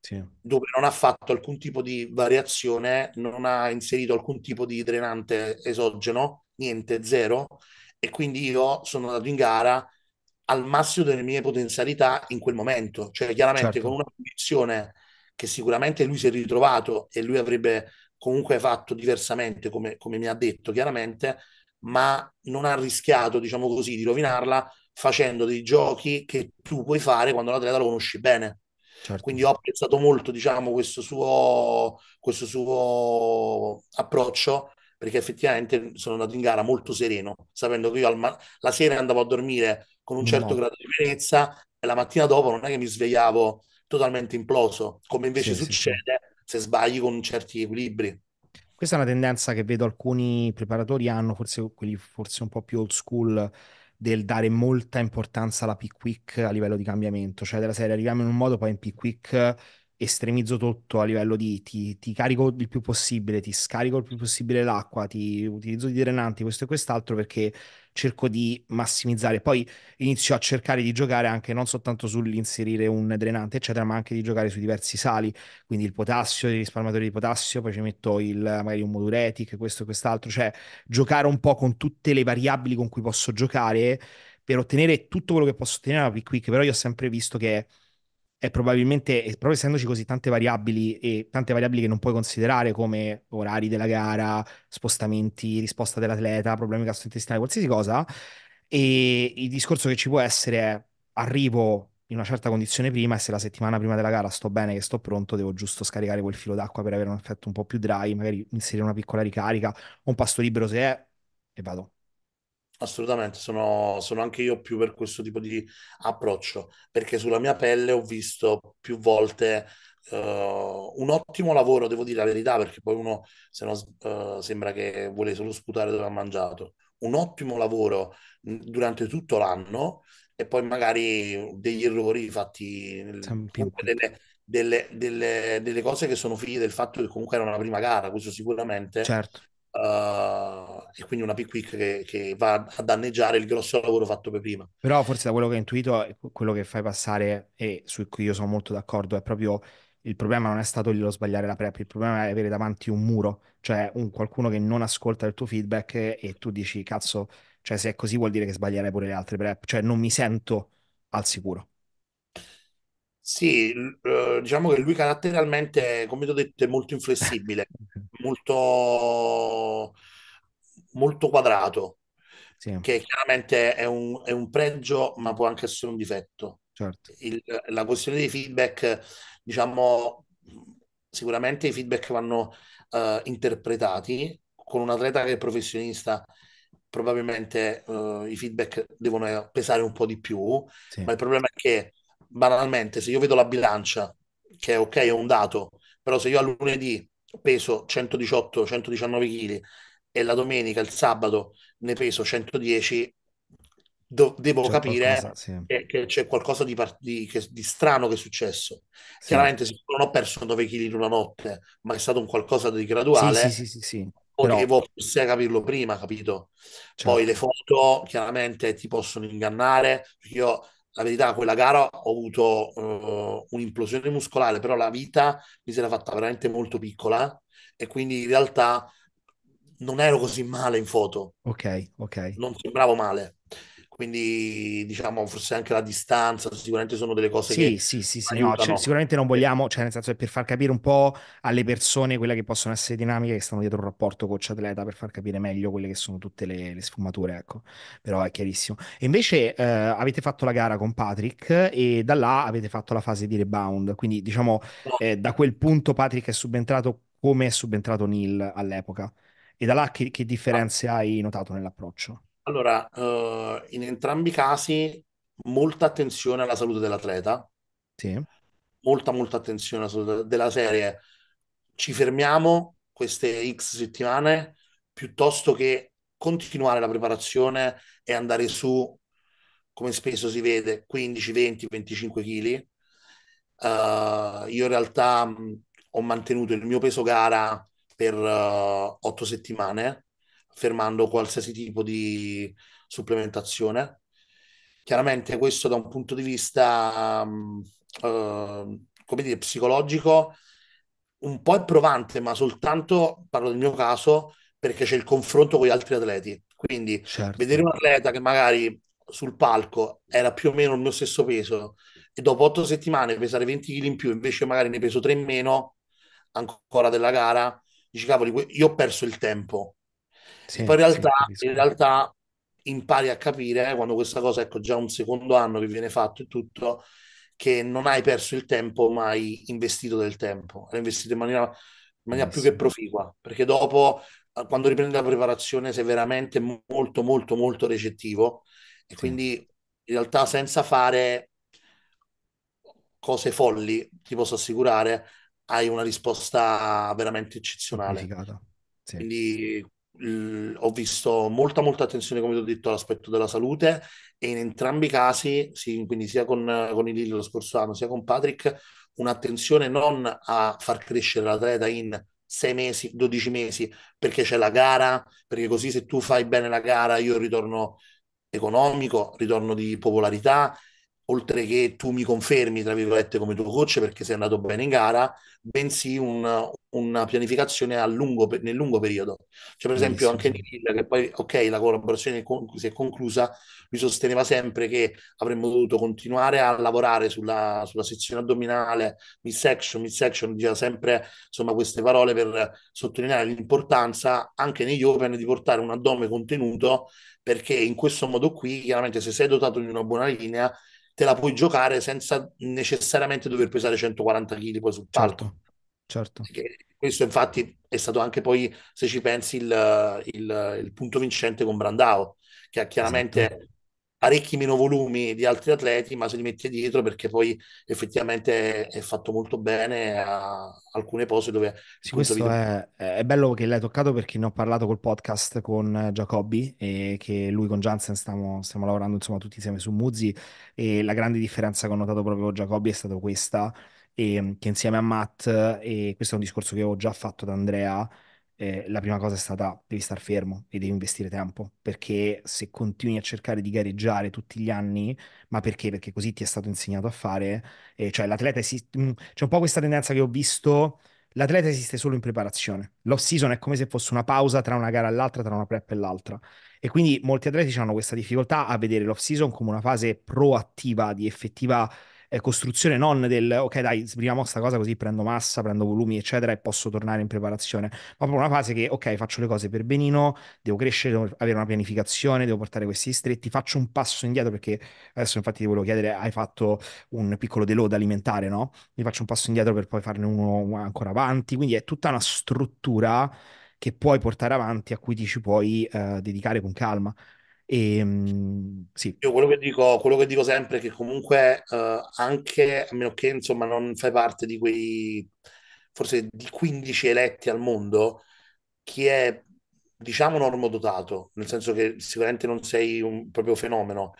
sì, dove non ha fatto alcun tipo di variazione, non ha inserito alcun tipo di drenante esogeno, niente, zero, e quindi io sono andato in gara al massimo delle mie potenzialità in quel momento, cioè chiaramente, certo, con una condizione che sicuramente lui si è ritrovato e lui avrebbe comunque fatto diversamente, come, come mi ha detto chiaramente, ma non ha rischiato, diciamo così, di rovinarla facendo dei giochi che tu puoi fare quando l'atleta lo conosci bene. Certo. Quindi ho apprezzato molto, diciamo, questo suo, questo suo approccio perché effettivamente sono andato in gara molto sereno, sapendo che io al ma- la sera andavo a dormire con un certo no. grado di pienezza, e la mattina dopo non è che mi svegliavo totalmente imploso, come invece sì, succede sì. se sbagli con certi equilibri. Questa è una tendenza che vedo alcuni preparatori hanno, forse quelli forse un po' più old school, del dare molta importanza alla pick week a livello di cambiamento, cioè della serie arriviamo in un modo, poi in pick week estremizzo tutto a livello di ti, ti carico il più possibile, ti scarico il più possibile l'acqua, ti utilizzo di drenanti, questo e quest'altro, perché cerco di massimizzare. Poi inizio a cercare di giocare anche non soltanto sull'inserire un drenante eccetera, ma anche di giocare sui diversi sali, quindi il potassio, i risparmiatori di potassio, poi ci metto il magari un moduretic, questo e quest'altro, cioè giocare un po' con tutte le variabili con cui posso giocare per ottenere tutto quello che posso ottenere alla pick week. Però io ho sempre visto che è probabilmente, proprio essendoci così tante variabili e tante variabili che non puoi considerare, come orari della gara, spostamenti, risposta dell'atleta, problemi gastrointestinali, qualsiasi cosa, e il discorso che ci può essere è: arrivo in una certa condizione prima, e se la settimana prima della gara sto bene, che sto pronto, devo giusto scaricare quel filo d'acqua per avere un effetto un po' più dry, magari inserire una piccola ricarica, un pasto libero se è, e vado. Assolutamente, sono, sono anche io più per questo tipo di approccio, perché sulla mia pelle ho visto più volte uh, un ottimo lavoro, devo dire la verità, perché poi uno se no, uh, sembra che vuole solo sputare dove ha mangiato, un ottimo lavoro durante tutto l'anno, e poi magari degli errori fatti, delle, delle, delle, delle cose che sono figlie del fatto che comunque era una prima gara, questo sicuramente. Certo. Uh, e quindi una pick week che, che va a danneggiare il grosso lavoro fatto per prima. Però forse da quello che ho intuito, quello che fai passare, e su cui io sono molto d'accordo, è proprio il problema non è stato lo sbagliare la prep, il problema è avere davanti un muro, cioè un qualcuno che non ascolta il tuo feedback, e, e tu dici cazzo, cioè se è così vuol dire che sbaglierai pure le altre prep, cioè non mi sento al sicuro. Sì, diciamo che lui caratterialmente, come ti ho detto, è molto inflessibile, molto, molto quadrato, sì. Che chiaramente è un, è un pregio, ma può anche essere un difetto. Certo. Il, la questione dei feedback, diciamo, sicuramente i feedback vanno uh, interpretati. Con un atleta che è professionista, probabilmente uh, i feedback devono pesare un po' di più, sì. Ma il problema è che banalmente, se io vedo la bilancia, che è ok, è un dato, però se io a lunedì peso centodiciotto centodiciannove chili e la domenica, il sabato, ne peso centodieci, do- devo c'è capire qualcosa, sì. che, che c'è qualcosa di, par- di, che, di strano che è successo. Sì. Chiaramente, se non ho perso nove chili in una notte, ma è stato un qualcosa di graduale, sì, sì, sì, sì, sì. Potevo però... capirlo prima, capito? Certo. Poi le foto chiaramente ti possono ingannare, perché io... La verità, quella gara ho avuto uh, un'implosione muscolare, però la vita mi si era fatta veramente molto piccola, e quindi in realtà non ero così male in foto. Ok, ok. Non sembravo male. Quindi, diciamo, forse anche la distanza, sicuramente sono delle cose sì, che... Sì, sì, sì, no, cioè, sicuramente non vogliamo, cioè nel senso è per far capire un po' alle persone quelle che possono essere dinamiche che stanno dietro un rapporto coach-atleta, per far capire meglio quelle che sono tutte le, le sfumature, ecco. Però è chiarissimo. E invece eh, avete fatto la gara con Patrick, e da là avete fatto la fase di rebound, quindi diciamo eh, da quel punto Patrick è subentrato come è subentrato Neil all'epoca, e da là che, che differenze hai notato nell'approccio? Allora, uh, in entrambi i casi molta attenzione alla salute dell'atleta, sì. molta molta attenzione alla salute della serie. Ci fermiamo queste X settimane piuttosto che continuare la preparazione e andare su, come spesso si vede, quindici, venti, venticinque chili. Uh, io in realtà mh, ho mantenuto il mio peso gara per uh, otto settimane, fermando qualsiasi tipo di supplementazione. Chiaramente questo da un punto di vista um, uh, come dire, psicologico un po' è provante, ma soltanto, parlo del mio caso, perché c'è il confronto con gli altri atleti, quindi certo. Vedere un atleta che magari sul palco era più o meno il mio stesso peso, e dopo otto settimane pesare venti chili in più, invece magari ne peso tre in meno ancora della gara, dici cavoli, io ho perso il tempo. Sì, poi in realtà, sì, in realtà impari a capire, eh, quando questa cosa, ecco, già un secondo anno che viene fatto e tutto, che non hai perso il tempo, ma hai investito del tempo, hai investito in maniera, in maniera eh, più sì. che proficua, perché dopo quando riprende la preparazione sei veramente molto molto molto recettivo e quindi in realtà senza fare cose folli ti posso assicurare hai una risposta veramente eccezionale. Sì. Quindi l- ho visto molta molta attenzione, come ti ho detto, all'aspetto della salute e in entrambi i casi, sì, quindi sia con, con il Lillo lo scorso anno sia con Patrick, un'attenzione non a far crescere l'atleta in sei mesi, dodici mesi, perché c'è la gara, perché così se tu fai bene la gara io ritorno economico, ritorno di popolarità, oltre che tu mi confermi, tra virgolette, come tuo coach perché sei andato bene in gara, bensì un, una pianificazione a lungo, nel lungo periodo. Cioè, per esempio, anche Neil Hill, che poi, ok, la collaborazione si è conclusa, lui sosteneva sempre che avremmo dovuto continuare a lavorare sulla, sulla sezione addominale, midsection, midsection, diceva sempre, insomma, queste parole per sottolineare l'importanza anche negli open di portare un addome contenuto, perché in questo modo qui, chiaramente, se sei dotato di una buona linea, te la puoi giocare senza necessariamente dover pesare centoquaranta chili poi sul palco. Certo, certo. Questo infatti è stato anche poi, se ci pensi, il, il, il punto vincente con Brandao, che ha chiaramente esatto. parecchi meno volumi di altri atleti, ma se li mette dietro perché poi effettivamente è fatto molto bene a alcune pose dove... Sì, questo video... è, è bello che l'hai toccato perché ne ho parlato col podcast con Giacobbi e che lui con Jansen stiamo, stiamo lavorando insomma tutti insieme su Muzzi e la grande differenza che ho notato proprio Giacobbi è stata questa e, che insieme a Matt, e questo è un discorso che avevo già fatto da Andrea, Eh, la prima cosa è stata devi star fermo e devi investire tempo, perché se continui a cercare di gareggiare tutti gli anni, ma perché? Perché così ti è stato insegnato a fare, eh, cioè l'atleta esiste, mh, c'è un po' questa tendenza che ho visto, l'atleta esiste solo in preparazione, l'off season è come se fosse una pausa tra una gara e l'altra, tra una prep e l'altra, e quindi molti atleti hanno questa difficoltà a vedere l'off season come una fase proattiva di effettiva costruzione, non del ok dai sbrighiamo sta cosa così prendo massa, prendo volumi eccetera e posso tornare in preparazione, ma proprio una fase che ok faccio le cose per benino, devo crescere, devo avere una pianificazione, devo portare questi stretti, faccio un passo indietro perché adesso infatti ti volevo chiedere, hai fatto un piccolo deload alimentare, no? Mi faccio un passo indietro per poi farne uno ancora avanti, quindi è tutta una struttura che puoi portare avanti, a cui ti ci puoi uh, dedicare con calma. E, sì. Io quello che dico, quello che dico sempre è che comunque eh, anche a meno che insomma non fai parte di quei forse di quindici eletti al mondo, chi è diciamo normodotato, nel senso che sicuramente non sei un proprio fenomeno,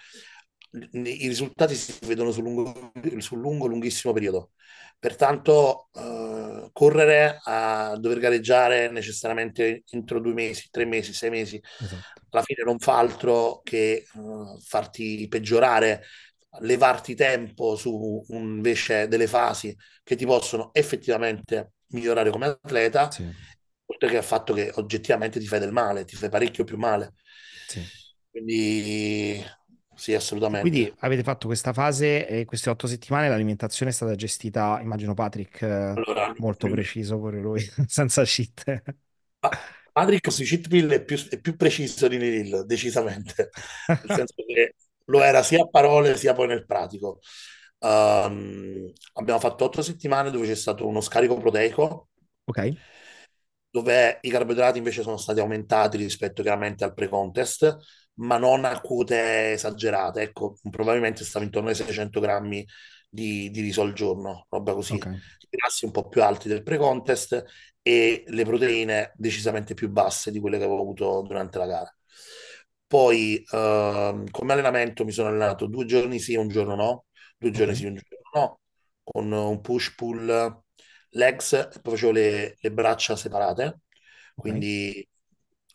i risultati si vedono sul lungo, sul lungo lunghissimo periodo, pertanto eh, correre a dover gareggiare necessariamente entro due mesi, tre mesi, sei mesi esatto. alla fine non fa altro che uh, farti peggiorare, levarti tempo su un, invece delle fasi che ti possono effettivamente migliorare come atleta, sì. oltre che al fatto che oggettivamente ti fai del male, ti fai parecchio più male, sì. quindi sì, assolutamente. Quindi avete fatto questa fase e queste otto settimane l'alimentazione è stata gestita, immagino Patrick, allora, molto preciso pure lui, senza cheat. Patrick sui cheat meal è più, è più preciso di Neil Hill, decisamente, nel senso che lo era sia a parole sia poi nel pratico. Um, abbiamo fatto otto settimane dove c'è stato uno scarico proteico, ok, dove i carboidrati invece sono stati aumentati rispetto chiaramente al pre-contest, ma non a quote esagerate, ecco, probabilmente stava intorno ai seicento grammi di, di riso al giorno, roba così, okay. I grassi un po' più alti del pre-contest e le proteine decisamente più basse di quelle che avevo avuto durante la gara. Poi eh, come allenamento mi sono allenato due giorni sì e un giorno no, due giorni sì e un giorno no, con un push-pull legs, e poi facevo le, le braccia separate, quindi... Okay.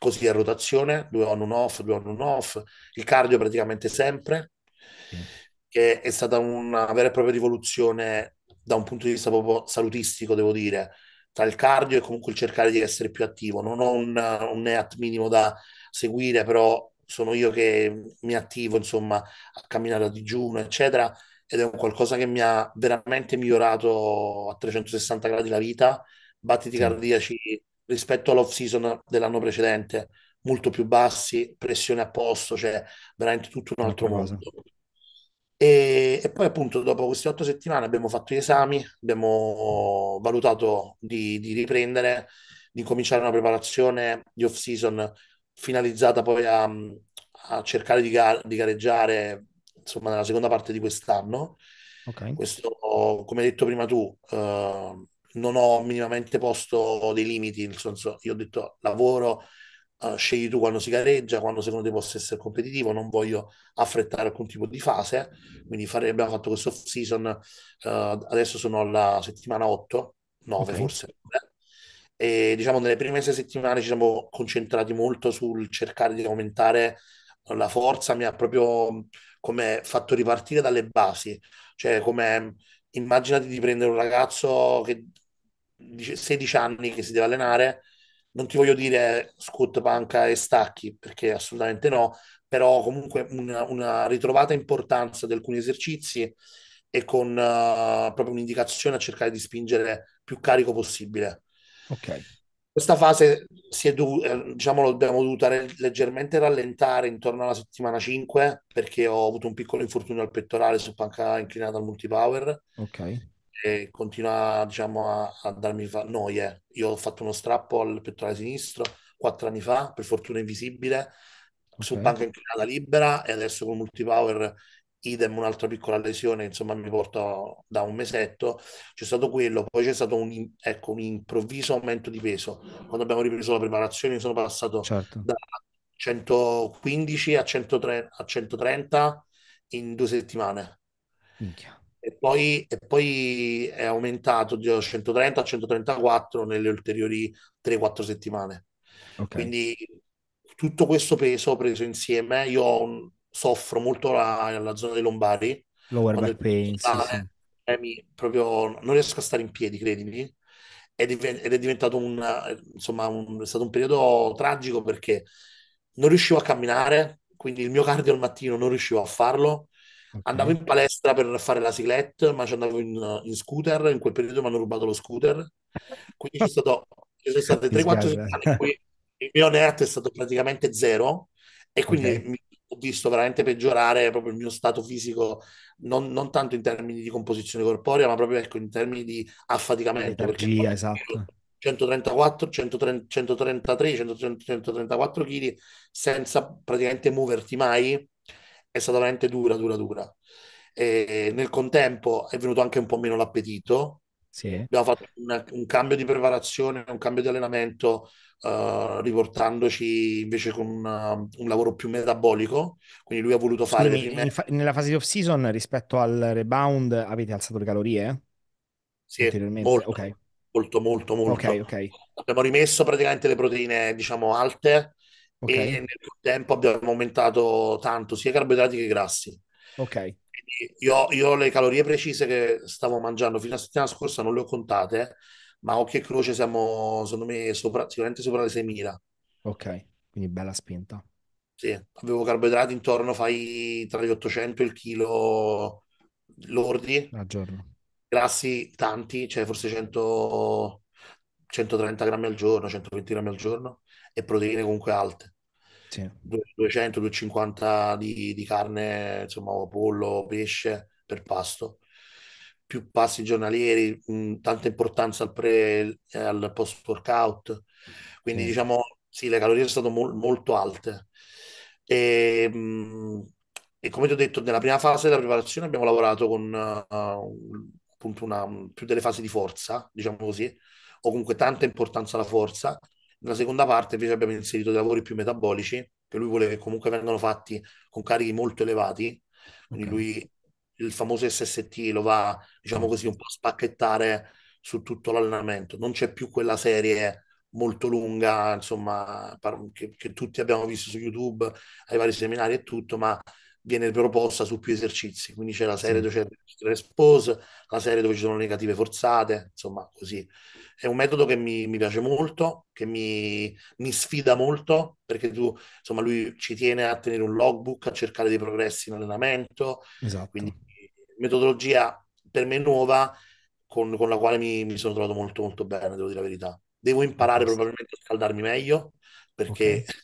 Così a rotazione, due on, un off, due on, un off, il cardio praticamente sempre, che è stata una vera e propria rivoluzione da un punto di vista proprio salutistico, devo dire, tra il cardio e comunque il cercare di essere più attivo. Non ho un, un E A T minimo da seguire, però sono io che mi attivo, insomma, a camminare a digiuno, eccetera, ed è un qualcosa che mi ha veramente migliorato a trecentosessanta gradi la vita, battiti cardiaci rispetto all'off season dell'anno precedente molto più bassi, pressione a posto, cioè veramente tutto un altro mondo. E, e poi appunto dopo queste otto settimane abbiamo fatto gli esami, abbiamo valutato di, di riprendere di incominciare una preparazione di off-season finalizzata poi a, a cercare di, ga- di gareggiare, insomma, nella seconda parte di quest'anno. Okay. Questo, come hai detto prima tu, eh, non ho minimamente posto dei limiti, nel senso, io ho detto lavoro, eh, scegli tu quando si gareggia, quando secondo te possa essere competitivo, non voglio affrettare alcun tipo di fase, quindi fare, abbiamo fatto questo off-season, eh, adesso sono alla settimana otto, nove okay. forse, e diciamo nelle prime sei settimane ci siamo concentrati molto sul cercare di aumentare la forza mia, proprio come fatto ripartire dalle basi, cioè come immaginati di prendere un ragazzo che dice sedici anni che si deve allenare, non ti voglio dire squat, panca e stacchi, perché assolutamente no, però comunque una, una ritrovata importanza di alcuni esercizi e con uh, proprio un'indicazione a cercare di spingere più carico possibile. Okay. Questa fase si è dov- eh, diciamo lo abbiamo dovuta re- leggermente rallentare intorno alla settimana cinque, perché ho avuto un piccolo infortunio al pettorale su panca inclinata al multipower. Okay. E continua, diciamo, a, a darmi fa- noie. Io ho fatto uno strappo al pettorale sinistro quattro anni fa, per fortuna invisibile, okay. su panca inclinata libera, e adesso con multipower idem un'altra piccola lesione, insomma mi porto da un mesetto. C'è stato quello, poi c'è stato un, ecco, un improvviso aumento di peso quando abbiamo ripreso la preparazione. Sono passato certo. da centoquindici a centotré a centotrenta in due settimane. Minchia. e poi e poi è aumentato da centotrenta a centotrentaquattro nelle ulteriori tre quattro settimane. Okay. Quindi tutto questo peso preso insieme, io ho un soffro molto la, la zona dei lombari, lower back pain, sì, eh, sì. proprio non riesco a stare in piedi, credimi, ed è, ed è diventato un, insomma, un, è stato un periodo tragico, perché non riuscivo a camminare, quindi il mio cardio al mattino non riuscivo a farlo. Okay. Andavo in palestra per fare la cyclette, ma ci andavo in, in scooter. In quel periodo mi hanno rubato lo scooter, quindi c'è stato, ci sono state tre quattro settimane in cui il mio net è stato praticamente zero, e quindi okay. mi ho visto veramente peggiorare proprio il mio stato fisico, non, non tanto in termini di composizione corporea, ma proprio, ecco, in termini di affaticamento. Energia, esatto. centotrentaquattro, centotrenta, centotrentatré, centotrentaquattro kg senza praticamente muoverti mai è stata veramente dura, dura, dura. E nel contempo è venuto anche un po' meno l'appetito. Sì. Abbiamo fatto una, un cambio di preparazione, un cambio di allenamento, uh, riportandoci invece con una, un lavoro più metabolico, quindi lui ha voluto fare... Quindi, fa- nella fase di off-season rispetto al rebound avete alzato le calorie? Sì, molto, okay. molto, molto, molto. Okay, okay. Abbiamo rimesso praticamente le proteine, diciamo, alte, okay. e nel tempo abbiamo aumentato tanto sia carboidrati che grassi. Ok. Io, io le calorie precise che stavo mangiando fino alla settimana scorsa non le ho contate, ma occhio e croce siamo, secondo me, sopra, sicuramente sopra le seimila. Ok, quindi bella spinta. Sì, avevo carboidrati intorno, fai tra gli ottocento e il chilo lordi. Al giorno. Grassi tanti, cioè forse cento, centotrenta grammi al giorno, centoventi grammi al giorno, e proteine comunque alte. Sì. duecento duecentocinquanta di, di carne, insomma, pollo, pesce per pasto, più passi giornalieri, mh, tanta importanza al pre e al post workout, quindi sì. diciamo sì, le calorie sono state mol, molto alte e, mh, e come ti ho detto, nella prima fase della preparazione abbiamo lavorato con uh, appunto una, più delle fasi di forza, diciamo così, o comunque tanta importanza alla forza. Nella seconda parte invece abbiamo inserito dei lavori più metabolici, che lui vuole che comunque vengano fatti con carichi molto elevati, quindi okay. lui il famoso S S T lo va, diciamo così, un po' a spacchettare su tutto l'allenamento. Non c'è più quella serie molto lunga, insomma, che, che tutti abbiamo visto su YouTube, ai vari seminari e tutto, ma viene proposta su più esercizi, quindi c'è la serie dove c'è il response, la serie dove ci sono negative forzate, insomma, così. È un metodo che mi, mi piace molto, che mi, mi sfida molto, perché tu, insomma, lui ci tiene a tenere un logbook, a cercare dei progressi in allenamento, esatto. quindi metodologia per me nuova, con, con la quale mi, mi sono trovato molto molto bene, devo dire la verità. Devo imparare probabilmente a scaldarmi meglio, perché... Okay.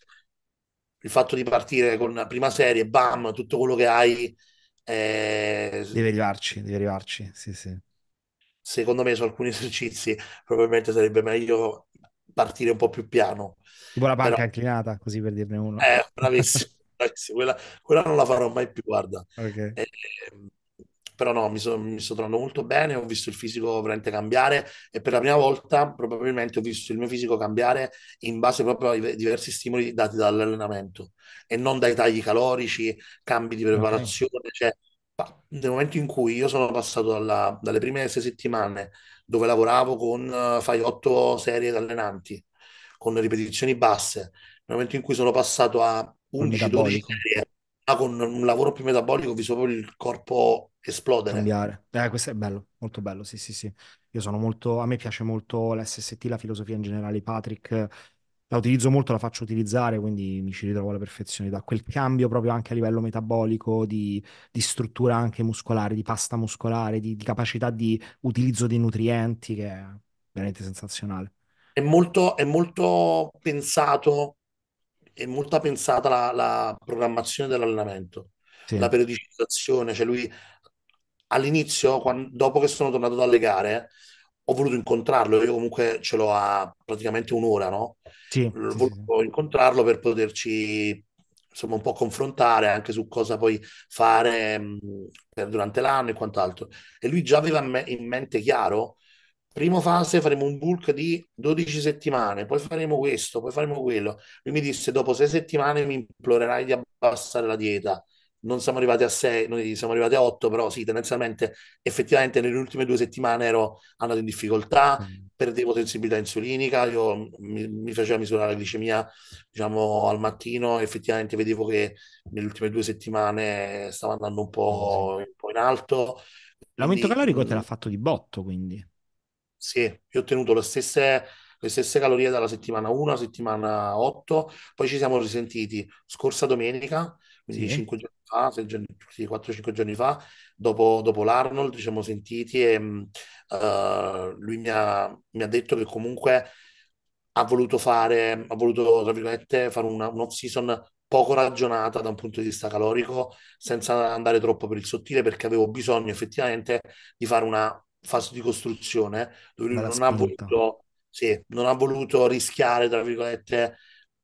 Il fatto di partire con la prima serie, bam, tutto quello che hai... Eh... Devi arrivarci, devi arrivarci, sì, sì. Secondo me su alcuni esercizi probabilmente sarebbe meglio partire un po' più piano. Tipo la panca Però... inclinata, così per dirne uno. Eh, bravissimo. Quella, quella non la farò mai più, guarda. Okay. Eh, però no, mi, so, mi sto trovando molto bene, ho visto il fisico veramente cambiare e per la prima volta probabilmente ho visto il mio fisico cambiare in base proprio ai diversi stimoli dati dall'allenamento e non dai tagli calorici, cambi di preparazione. Okay. Cioè, nel momento in cui io sono passato dalla, dalle prime sei settimane dove lavoravo con fai otto serie allenanti, con ripetizioni basse, nel momento in cui sono passato a undici dodici serie, ma con un lavoro più metabolico, ho visto proprio il corpo esplodere. Cambiare. Eh, questo è bello, molto bello, sì, sì, sì. Io sono molto, a me piace molto l'esse esse ti, la filosofia in generale, Patrick, la utilizzo molto, la faccio utilizzare, quindi mi ci ritrovo alla perfezione. Da quel cambio proprio anche a livello metabolico, di, di struttura anche muscolare, di pasta muscolare, di, di capacità di utilizzo dei nutrienti, che è veramente sensazionale. È molto, è molto pensato, è molto pensata la, la programmazione dell'allenamento, sì. La periodicizzazione. Cioè lui all'inizio, quando, dopo che sono tornato dalle gare, ho voluto incontrarlo, io comunque ce l'ho a praticamente un'ora, no? Sì, ho voluto sì, incontrarlo per poterci, insomma, un po' confrontare anche su cosa poi fare mh, per durante l'anno e quant'altro. E lui già aveva me- in mente chiaro, prima fase faremo un bulk di dodici settimane, poi faremo questo, poi faremo quello. Lui mi disse, dopo sei settimane mi implorerai di abbassare la dieta. Non siamo arrivati a sei, noi siamo arrivati a otto, però sì, tendenzialmente, effettivamente nelle ultime due settimane ero andato in difficoltà, mm. perdevo sensibilità insulinica, io mi, mi faceva misurare la glicemia, diciamo, al mattino, effettivamente vedevo che nelle ultime due settimane stavo andando un po', mm. un po' in alto. L'aumento quindi, calorico te l'ha fatto di botto, quindi? Sì, io ho ottenuto le stesse... le stesse calorie dalla settimana uno alla settimana otto, poi ci siamo risentiti scorsa domenica, quindi sì. cinque giorni fa, quattro cinque giorni fa, dopo, dopo l'Arnold ci siamo sentiti e uh, lui mi ha, mi ha detto che comunque ha voluto fare, ha voluto, tra virgolette, fare una, un off-season poco ragionata da un punto di vista calorico, senza andare troppo per il sottile, perché avevo bisogno effettivamente di fare una fase di costruzione dove lui non spinta. ha voluto... Sì, non ha voluto rischiare, tra virgolette,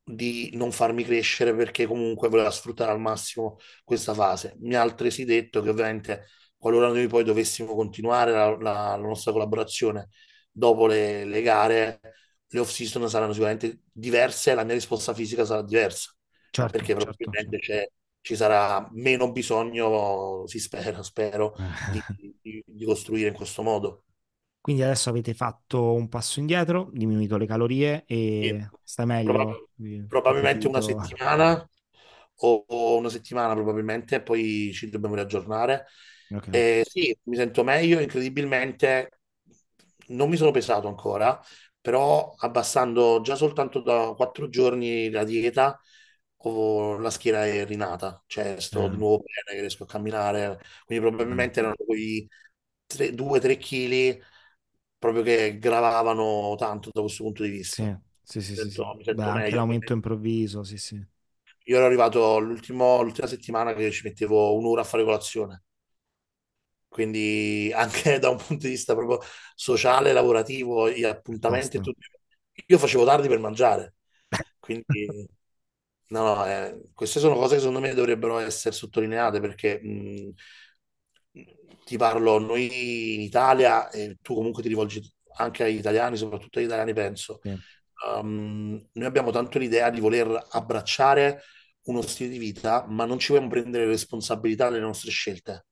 di non farmi crescere, perché comunque voleva sfruttare al massimo questa fase. Mi ha altresì detto che ovviamente qualora noi poi dovessimo continuare la, la, la nostra collaborazione dopo le, le gare, le off-season saranno sicuramente diverse e la mia risposta fisica sarà diversa, certo, perché certo, probabilmente certo. C'è, ci sarà meno bisogno, si spera, spero, di, di, di costruire in questo modo. Quindi adesso avete fatto un passo indietro, diminuito le calorie e sì, sta meglio? Probab- probabilmente una settimana o, o una settimana probabilmente, poi ci dobbiamo riaggiornare. Okay. Eh, sì, mi sento meglio, incredibilmente non mi sono pesato ancora, però abbassando già soltanto da quattro giorni la dieta, oh, la schiena è rinata, cioè sto mm. di nuovo bene, riesco a camminare, quindi probabilmente mm. erano quei due tre chili proprio che gravavano tanto da questo punto di vista. Sì, sì, sì, mi sento, sì. Mi sento Beh, meglio. Anche l'aumento improvviso, sì, sì. Io ero arrivato l'ultimo, l'ultima settimana che ci mettevo un'ora a fare colazione. Quindi anche da un punto di vista proprio sociale, lavorativo, gli appuntamenti e tutto. Io facevo tardi per mangiare. Quindi no, no, eh, queste sono cose che secondo me dovrebbero essere sottolineate, perché mh, ti parlo, noi in Italia, e tu comunque ti rivolgi anche agli italiani, soprattutto agli italiani penso, sì. um, noi abbiamo tanto l'idea di voler abbracciare uno stile di vita, ma non ci vogliamo prendere responsabilità delle nostre scelte.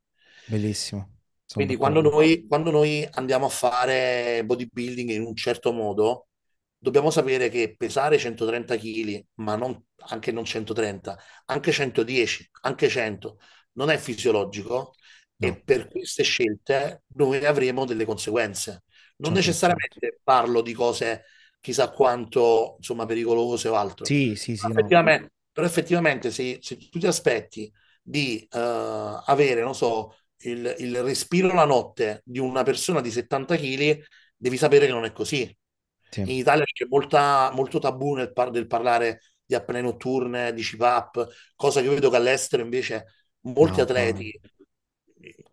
Bellissimo. Sono Quindi quando noi, quando noi andiamo a fare bodybuilding in un certo modo, dobbiamo sapere che pesare centotrenta chili, ma non, anche non centotrenta, anche centodieci, anche cento, non è fisiologico. E per queste scelte noi avremo delle conseguenze. Non necessariamente parlo di cose chissà quanto, insomma, pericolose o altro. Sì, sì, sì. Effettivamente, no. Però effettivamente se, se tu ti aspetti di uh, avere, non so, il, il respiro la notte di una persona di settanta chili, devi sapere che non è così. Sì. In Italia c'è molta, molto tabù nel par- del parlare di apnee notturne, di C P A P, cosa che io vedo che all'estero invece molti no, atleti... No.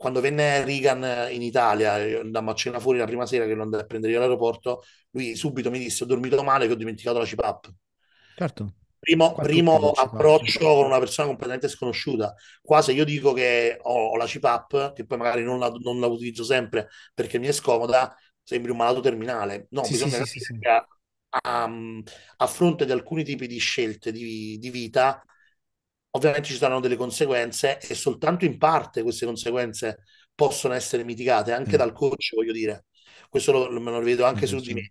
quando venne Regan in Italia, andammo a cena fuori la prima sera che lo andai a prendere io all'aeroporto, lui subito mi disse: ho dormito male che ho dimenticato la C PAP. Certo. Primo, primo approccio con una persona completamente sconosciuta. Qua se io dico che ho, ho la C PAP, che poi magari non la, non la utilizzo sempre perché mi è scomoda, sembri un malato terminale. No, sì, bisogna sì, sì, che a, a fronte di alcuni tipi di scelte di, di vita, ovviamente ci saranno delle conseguenze, e soltanto in parte queste conseguenze possono essere mitigate anche mm. dal coach, voglio dire. Questo lo, lo, me lo vedo anche mm. su di me.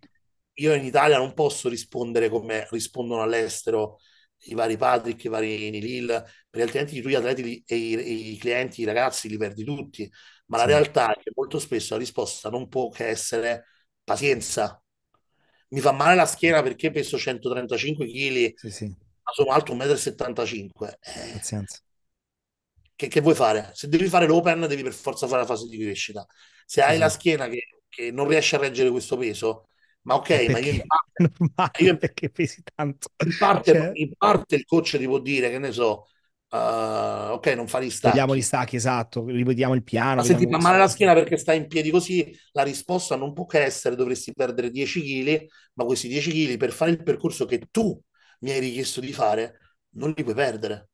Io in Italia non posso rispondere come rispondono all'estero i vari Patrick, i vari Neil Hill, perché altrimenti tu gli atleti li, e, i, e i clienti, i ragazzi li perdi tutti. Ma sì, la realtà è che molto spesso la risposta non può che essere pazienza. Mi fa male la schiena perché peso centotrentacinque chili, sì, sì, ma sono alto uno e settantacinque metri. Eh, pazienza. Che, che vuoi fare? Se devi fare l'open devi per forza fare la fase di crescita. Se sì, hai la schiena che, che non riesce a reggere questo peso, ma ok, perché, ma io in parte, normale, io, perché pesi tanto. In parte, cioè... in parte il coach ti può dire, che ne so, uh, ok, non fa gli stacchi. Vediamo gli stacchi, esatto, rivediamo il piano. Ma se ti fa male la schiena perché stai in piedi così, la risposta non può che essere: dovresti perdere dieci chili, ma questi dieci chili per fare il percorso che tu mi hai richiesto di fare, non li puoi perdere.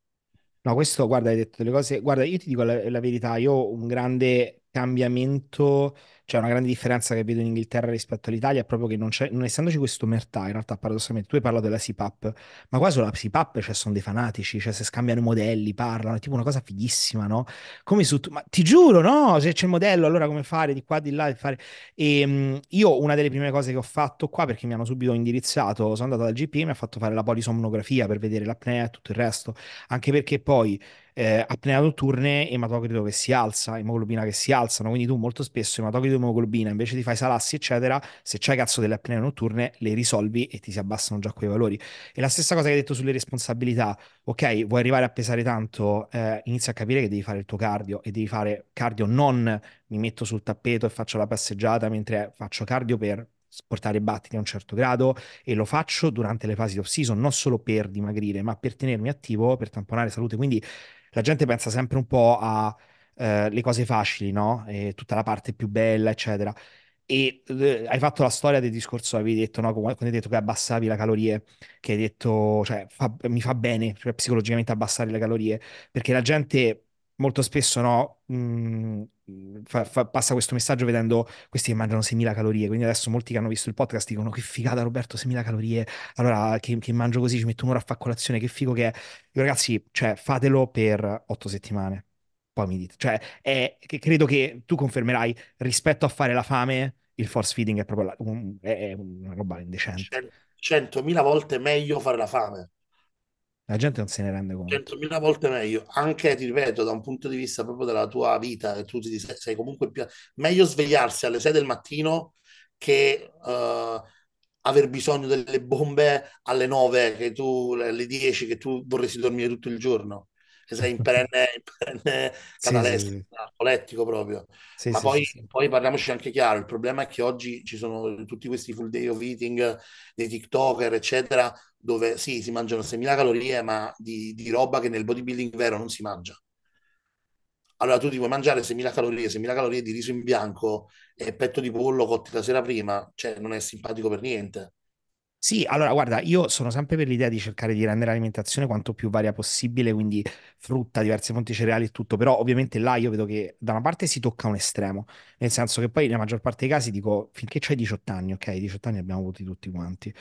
No, questo, guarda, hai detto delle cose. Guarda, io ti dico la, la verità, io ho un grande cambiamento, cioè una grande differenza che vedo in Inghilterra rispetto all'Italia è proprio che non c'è, non essendoci questo omertà, in realtà paradossalmente tu hai parlato della C PAP, ma qua sulla C PAP cioè, sono dei fanatici, cioè se scambiano i modelli, parlano, è tipo una cosa fighissima, no? Come su, ma ti giuro, no? Se c'è il modello, allora come fare, di qua, di là, di fare. E mh, io una delle prime cose che ho fatto qua, perché mi hanno subito indirizzato, sono andato dal G P e mi ha fatto fare la polisomnografia per vedere l'apnea e tutto il resto, anche perché poi Eh, apnea notturne, ematocrito che si alza, emoglobina che si alzano, quindi tu molto spesso ematocrito e emoglobina invece ti fai salassi eccetera, se c'hai cazzo delle apnee notturne le risolvi e ti si abbassano già quei valori. E la stessa cosa che hai detto sulle responsabilità, ok, vuoi arrivare a pesare tanto, eh, inizia a capire che devi fare il tuo cardio, e devi fare cardio non mi metto sul tappeto e faccio la passeggiata mentre faccio cardio per portare e battiti a un certo grado, e lo faccio durante le fasi di off season, non solo per dimagrire ma per tenermi attivo, per tamponare salute. Quindi la gente pensa sempre un po' alle eh, cose facili, no? E tutta la parte più bella, eccetera. E eh, hai fatto la storia del discorso, avevi detto, no? Quando hai detto che abbassavi le calorie, che hai detto, cioè, fa, mi fa bene, cioè, psicologicamente abbassare le calorie, perché la gente molto spesso, no, mh, fa, fa, passa questo messaggio vedendo questi che mangiano seimila calorie, quindi adesso molti che hanno visto il podcast dicono: che figata Roberto, seimila calorie, allora che, che mangio così, ci metto un'ora a fare colazione, che figo che è. Io, ragazzi, cioè, fatelo per otto settimane, poi mi dite, cioè è, che credo che tu confermerai, rispetto a fare la fame, il force feeding è proprio la, un, è una roba indecente. Centomila volte meglio fare la fame. La gente non se ne rende conto. centomila volte meglio, anche, ti ripeto, da un punto di vista proprio della tua vita, che tu ti sei, sei comunque più... meglio svegliarsi alle sei del mattino che uh, aver bisogno delle bombe alle nove, che tu, alle dieci, che tu vorresti dormire tutto il giorno, che sei in perenne, in perenne sì, catalessico, sì, narcolettico proprio. Sì, Ma sì, poi, sì. poi parliamoci anche chiaro, il problema è che oggi ci sono tutti questi full day of eating dei TikToker, eccetera, dove sì, si mangiano seimila calorie, ma di, di roba che nel bodybuilding vero non si mangia. Allora tu ti puoi mangiare seimila calorie, seimila calorie di riso in bianco e petto di pollo cotti la sera prima, cioè non è simpatico per niente. Sì, allora guarda, io sono sempre per l'idea di cercare di rendere l'alimentazione quanto più varia possibile, quindi frutta, diverse fonti cereali e tutto, però ovviamente là io vedo che da una parte si tocca un estremo, nel senso che poi nella maggior parte dei casi dico, finché c'hai diciotto anni, ok, diciotto anni abbiamo avuti tutti quanti,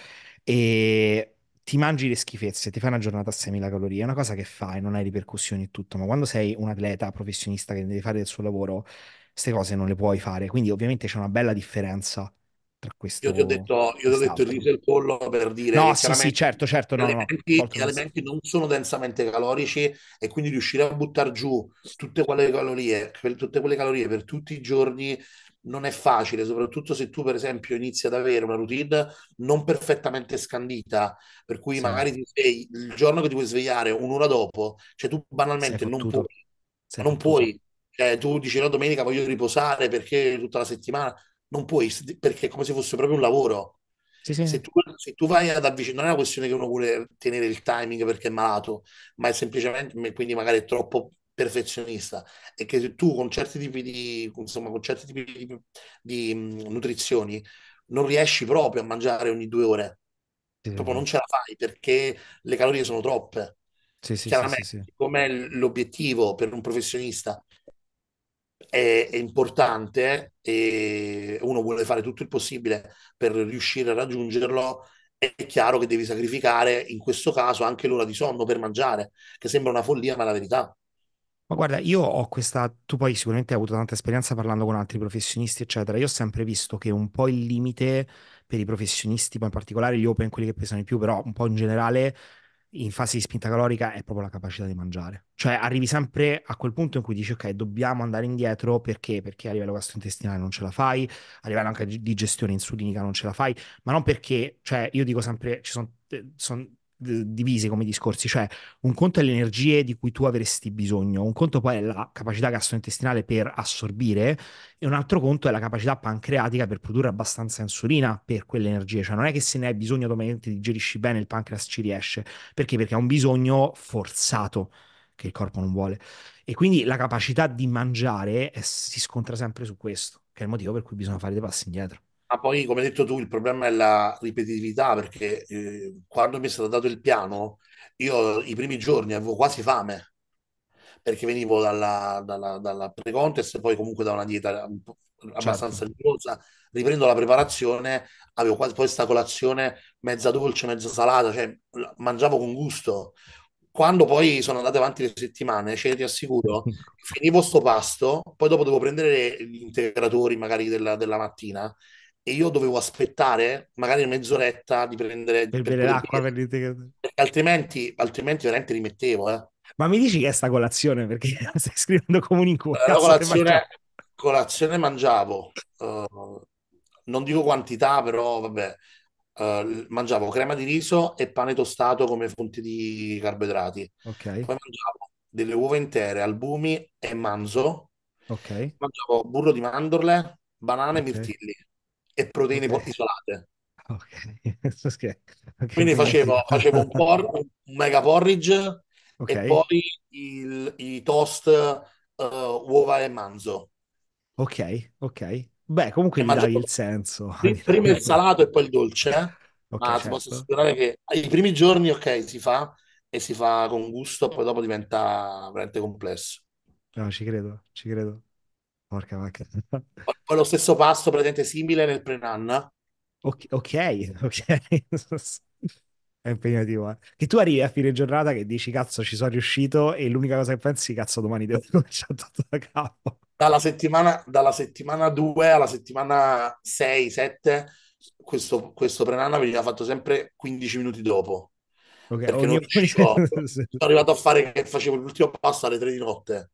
e... ti mangi le schifezze, ti fai una giornata a seimila calorie, è una cosa che fai, non hai ripercussioni e tutto, ma quando sei un atleta professionista che deve fare del suo lavoro, queste cose non le puoi fare, quindi ovviamente c'è una bella differenza tra questo. Io ti ho detto, io ho detto il riso e il pollo per dire... No, sì, sì, certo, certo, no, no, gli no, alimenti non sono densamente calorici, e quindi riuscire a buttare giù tutte quelle calorie, per tutte quelle calorie per tutti i giorni non è facile, soprattutto se tu per esempio inizi ad avere una routine non perfettamente scandita, per cui sì, magari ti svegli il giorno che ti puoi svegliare un'ora dopo, cioè tu banalmente non puoi, non puoi, cioè, tu dici la domenica voglio riposare perché tutta la settimana non puoi, perché è come se fosse proprio un lavoro. Sì, sì. Se, tu, se tu vai ad avvicinare, non è una questione che uno vuole tenere il timing perché è malato, ma è semplicemente, quindi magari è troppo perfezionista e che tu con certi tipi di, insomma, con certi tipi di, di mh, nutrizioni non riesci proprio a mangiare ogni due ore. Sì, proprio non ce la fai perché le calorie sono troppe. Sì, sì, chiaramente sì, sì. Com'è l'obiettivo per un professionista è, è importante e uno vuole fare tutto il possibile per riuscire a raggiungerlo, è chiaro che devi sacrificare in questo caso anche l'ora di sonno per mangiare, che sembra una follia ma è la verità. Ma guarda, io ho questa, tu poi sicuramente hai avuto tanta esperienza parlando con altri professionisti eccetera, io ho sempre visto che un po' il limite per i professionisti, poi in particolare gli open, quelli che pesano di più, però un po' in generale in fase di spinta calorica è proprio la capacità di mangiare, cioè arrivi sempre a quel punto in cui dici ok, dobbiamo andare indietro perché perché a livello gastrointestinale non ce la fai, a livello anche di gestione insulinica non ce la fai, ma non perché, cioè io dico sempre, ci sono son divisi come discorsi, cioè un conto è le energie di cui tu avresti bisogno, un conto poi è la capacità gastrointestinale per assorbire e un altro conto è la capacità pancreatica per produrre abbastanza insulina per quelle energie, cioè non è che se ne hai bisogno domenica digerisci bene il pancreas ci riesce, perché? Perché è un bisogno forzato che il corpo non vuole e quindi la capacità di mangiare è, si scontra sempre su questo, che è il motivo per cui bisogna fare dei passi indietro. Ma poi, come hai detto tu, il problema è la ripetitività, perché eh, quando mi è stato dato il piano, io i primi giorni avevo quasi fame, perché venivo dalla, dalla, dalla pre-contest e poi comunque da una dieta un po' abbastanza rigorosa, riprendo la preparazione, avevo quasi poi sta colazione mezza dolce, mezza salata, cioè mangiavo con gusto. Quando poi sono andate avanti le settimane, cioè ti assicuro, finivo sto pasto, poi dopo devo prendere gli integratori magari della, della mattina, e io dovevo aspettare magari mezz'oretta di prendere per bere l'acqua, per l'integrazione, perché altrimenti, altrimenti veramente rimettevo. Eh. Ma mi dici che è sta colazione? Perché la stai scrivendo come un incubo. La colazione mangiavo, colazione mangiavo uh, non dico quantità, però vabbè, uh, mangiavo crema di riso e pane tostato come fonte di carboidrati. Okay. Poi mangiavo delle uova intere, albumi e manzo. Okay. Mangiavo burro di mandorle, banane, okay, e mirtilli. E proteine, okay, isolate. Okay. Okay. Okay. Quindi facevo, facevo un, por- un mega porridge, okay, e poi il, i toast, uh, uova e manzo. Ok, ok. Beh, comunque mi dai il senso. Prima il salato e poi il dolce. Okay, ma certo, ti posso assicurare che i primi giorni, ok, si fa e si fa con gusto, poi dopo diventa veramente complesso. No, ci credo, ci credo. Porca vacca. Poi lo stesso pasto praticamente simile nel pre-nanna. Ok, ok, okay. È impegnativo, eh. Che tu arrivi a fine giornata che dici cazzo ci sono riuscito e l'unica cosa che pensi cazzo domani devo cominciare tutto da capo. Dalla settimana dalla settimana due alla settimana sei sette questo, questo pre-nanna veniva fatto sempre quindici minuti dopo. Okay, perché non riuscivo. Sono arrivato a fare che facevo l'ultimo pasto alle tre di notte.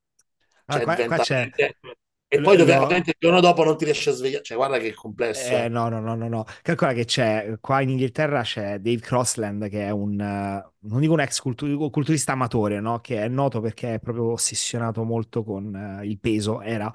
Cioè, ah, qua, diventa... qua c'è... E poi dove, no, il giorno dopo non ti riesci a svegliare, cioè guarda che complesso. Eh, no, no, no, no, no. Calcola che c'è, qua in Inghilterra c'è Dave Crossland che è un, non dico un ex cultur- culturista amatore, no? Che è noto perché è proprio ossessionato molto con uh, il peso, era...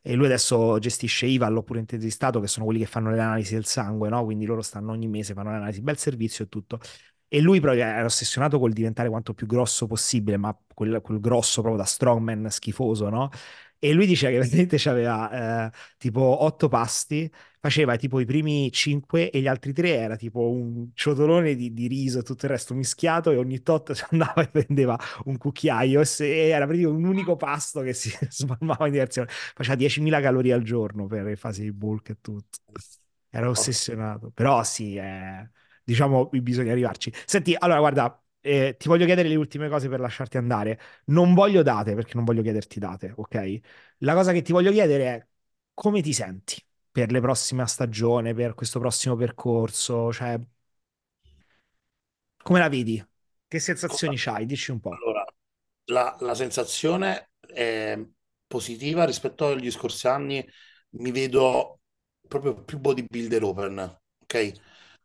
E lui adesso gestisce I V A, l'ho pure intervistato, che sono quelli che fanno le analisi del sangue, no? Quindi loro stanno ogni mese, fanno le analisi, bel servizio e tutto. E lui proprio era ossessionato col diventare quanto più grosso possibile, ma quel, quel grosso proprio da strongman schifoso, no? E lui diceva che veramente c'aveva eh, tipo otto pasti, faceva tipo i primi cinque e gli altri tre era tipo un ciotolone di, di riso e tutto il resto mischiato e ogni tot andava e prendeva un cucchiaio e, se, e era praticamente un unico pasto che si spalmava in direzione. Faceva diecimila calorie al giorno per le fasi di bulk e tutto. Era ossessionato. Però sì, eh, diciamo bisogna arrivarci. Senti, allora guarda, Eh, ti voglio chiedere le ultime cose per lasciarti andare. Non voglio date, perché non voglio chiederti date, ok? La cosa che ti voglio chiedere è come ti senti per la prossima stagione, per questo prossimo percorso, cioè come la vedi? Che sensazioni c'hai? Dici un po'. Allora, la, la sensazione è positiva rispetto agli scorsi anni. Mi vedo proprio più bodybuilder open, ok?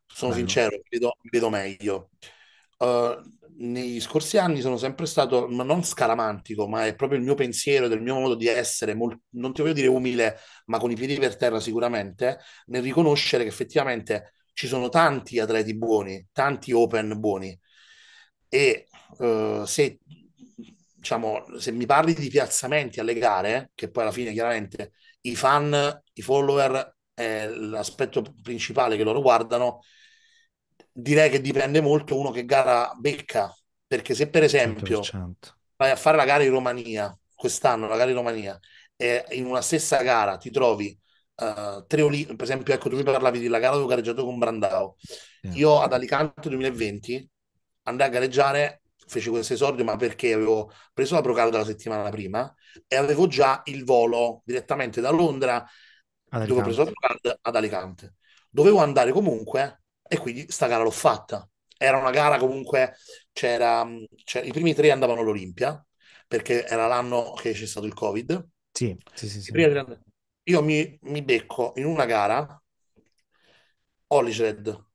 Sono Bello. sincero, mi vedo, mi vedo meglio. Uh, negli scorsi anni sono sempre stato, ma non scaramantico, ma è proprio il mio pensiero, del mio modo di essere, mol- non ti voglio dire umile, ma con i piedi per terra sicuramente, nel riconoscere che effettivamente ci sono tanti atleti buoni, tanti open buoni, e uh, se diciamo, se mi parli di piazzamenti alle gare, che poi alla fine chiaramente i fan, i follower è l'aspetto principale che loro guardano, direi che dipende molto uno che gara becca, perché se per esempio cento per cento vai a fare la gara in Romania quest'anno, la gara in Romania, e in una stessa gara ti trovi uh, tre Olimpia, per esempio, ecco, tu mi parlavi della gara dove ho gareggiato con Brandao, yeah. Io ad Alicante duemilaventi andai a gareggiare, feci questo esordio, ma perché avevo preso la Procard la settimana prima e avevo già il volo direttamente da Londra ad dove ho preso la Procard ad Alicante, dovevo andare comunque. E quindi sta gara l'ho fatta. Era una gara comunque, c'era, c'era i primi tre andavano all'Olimpia, perché era l'anno che c'è stato il Covid. Sì, sì, sì. sì. Io mi, mi becco in una gara Holy Shred,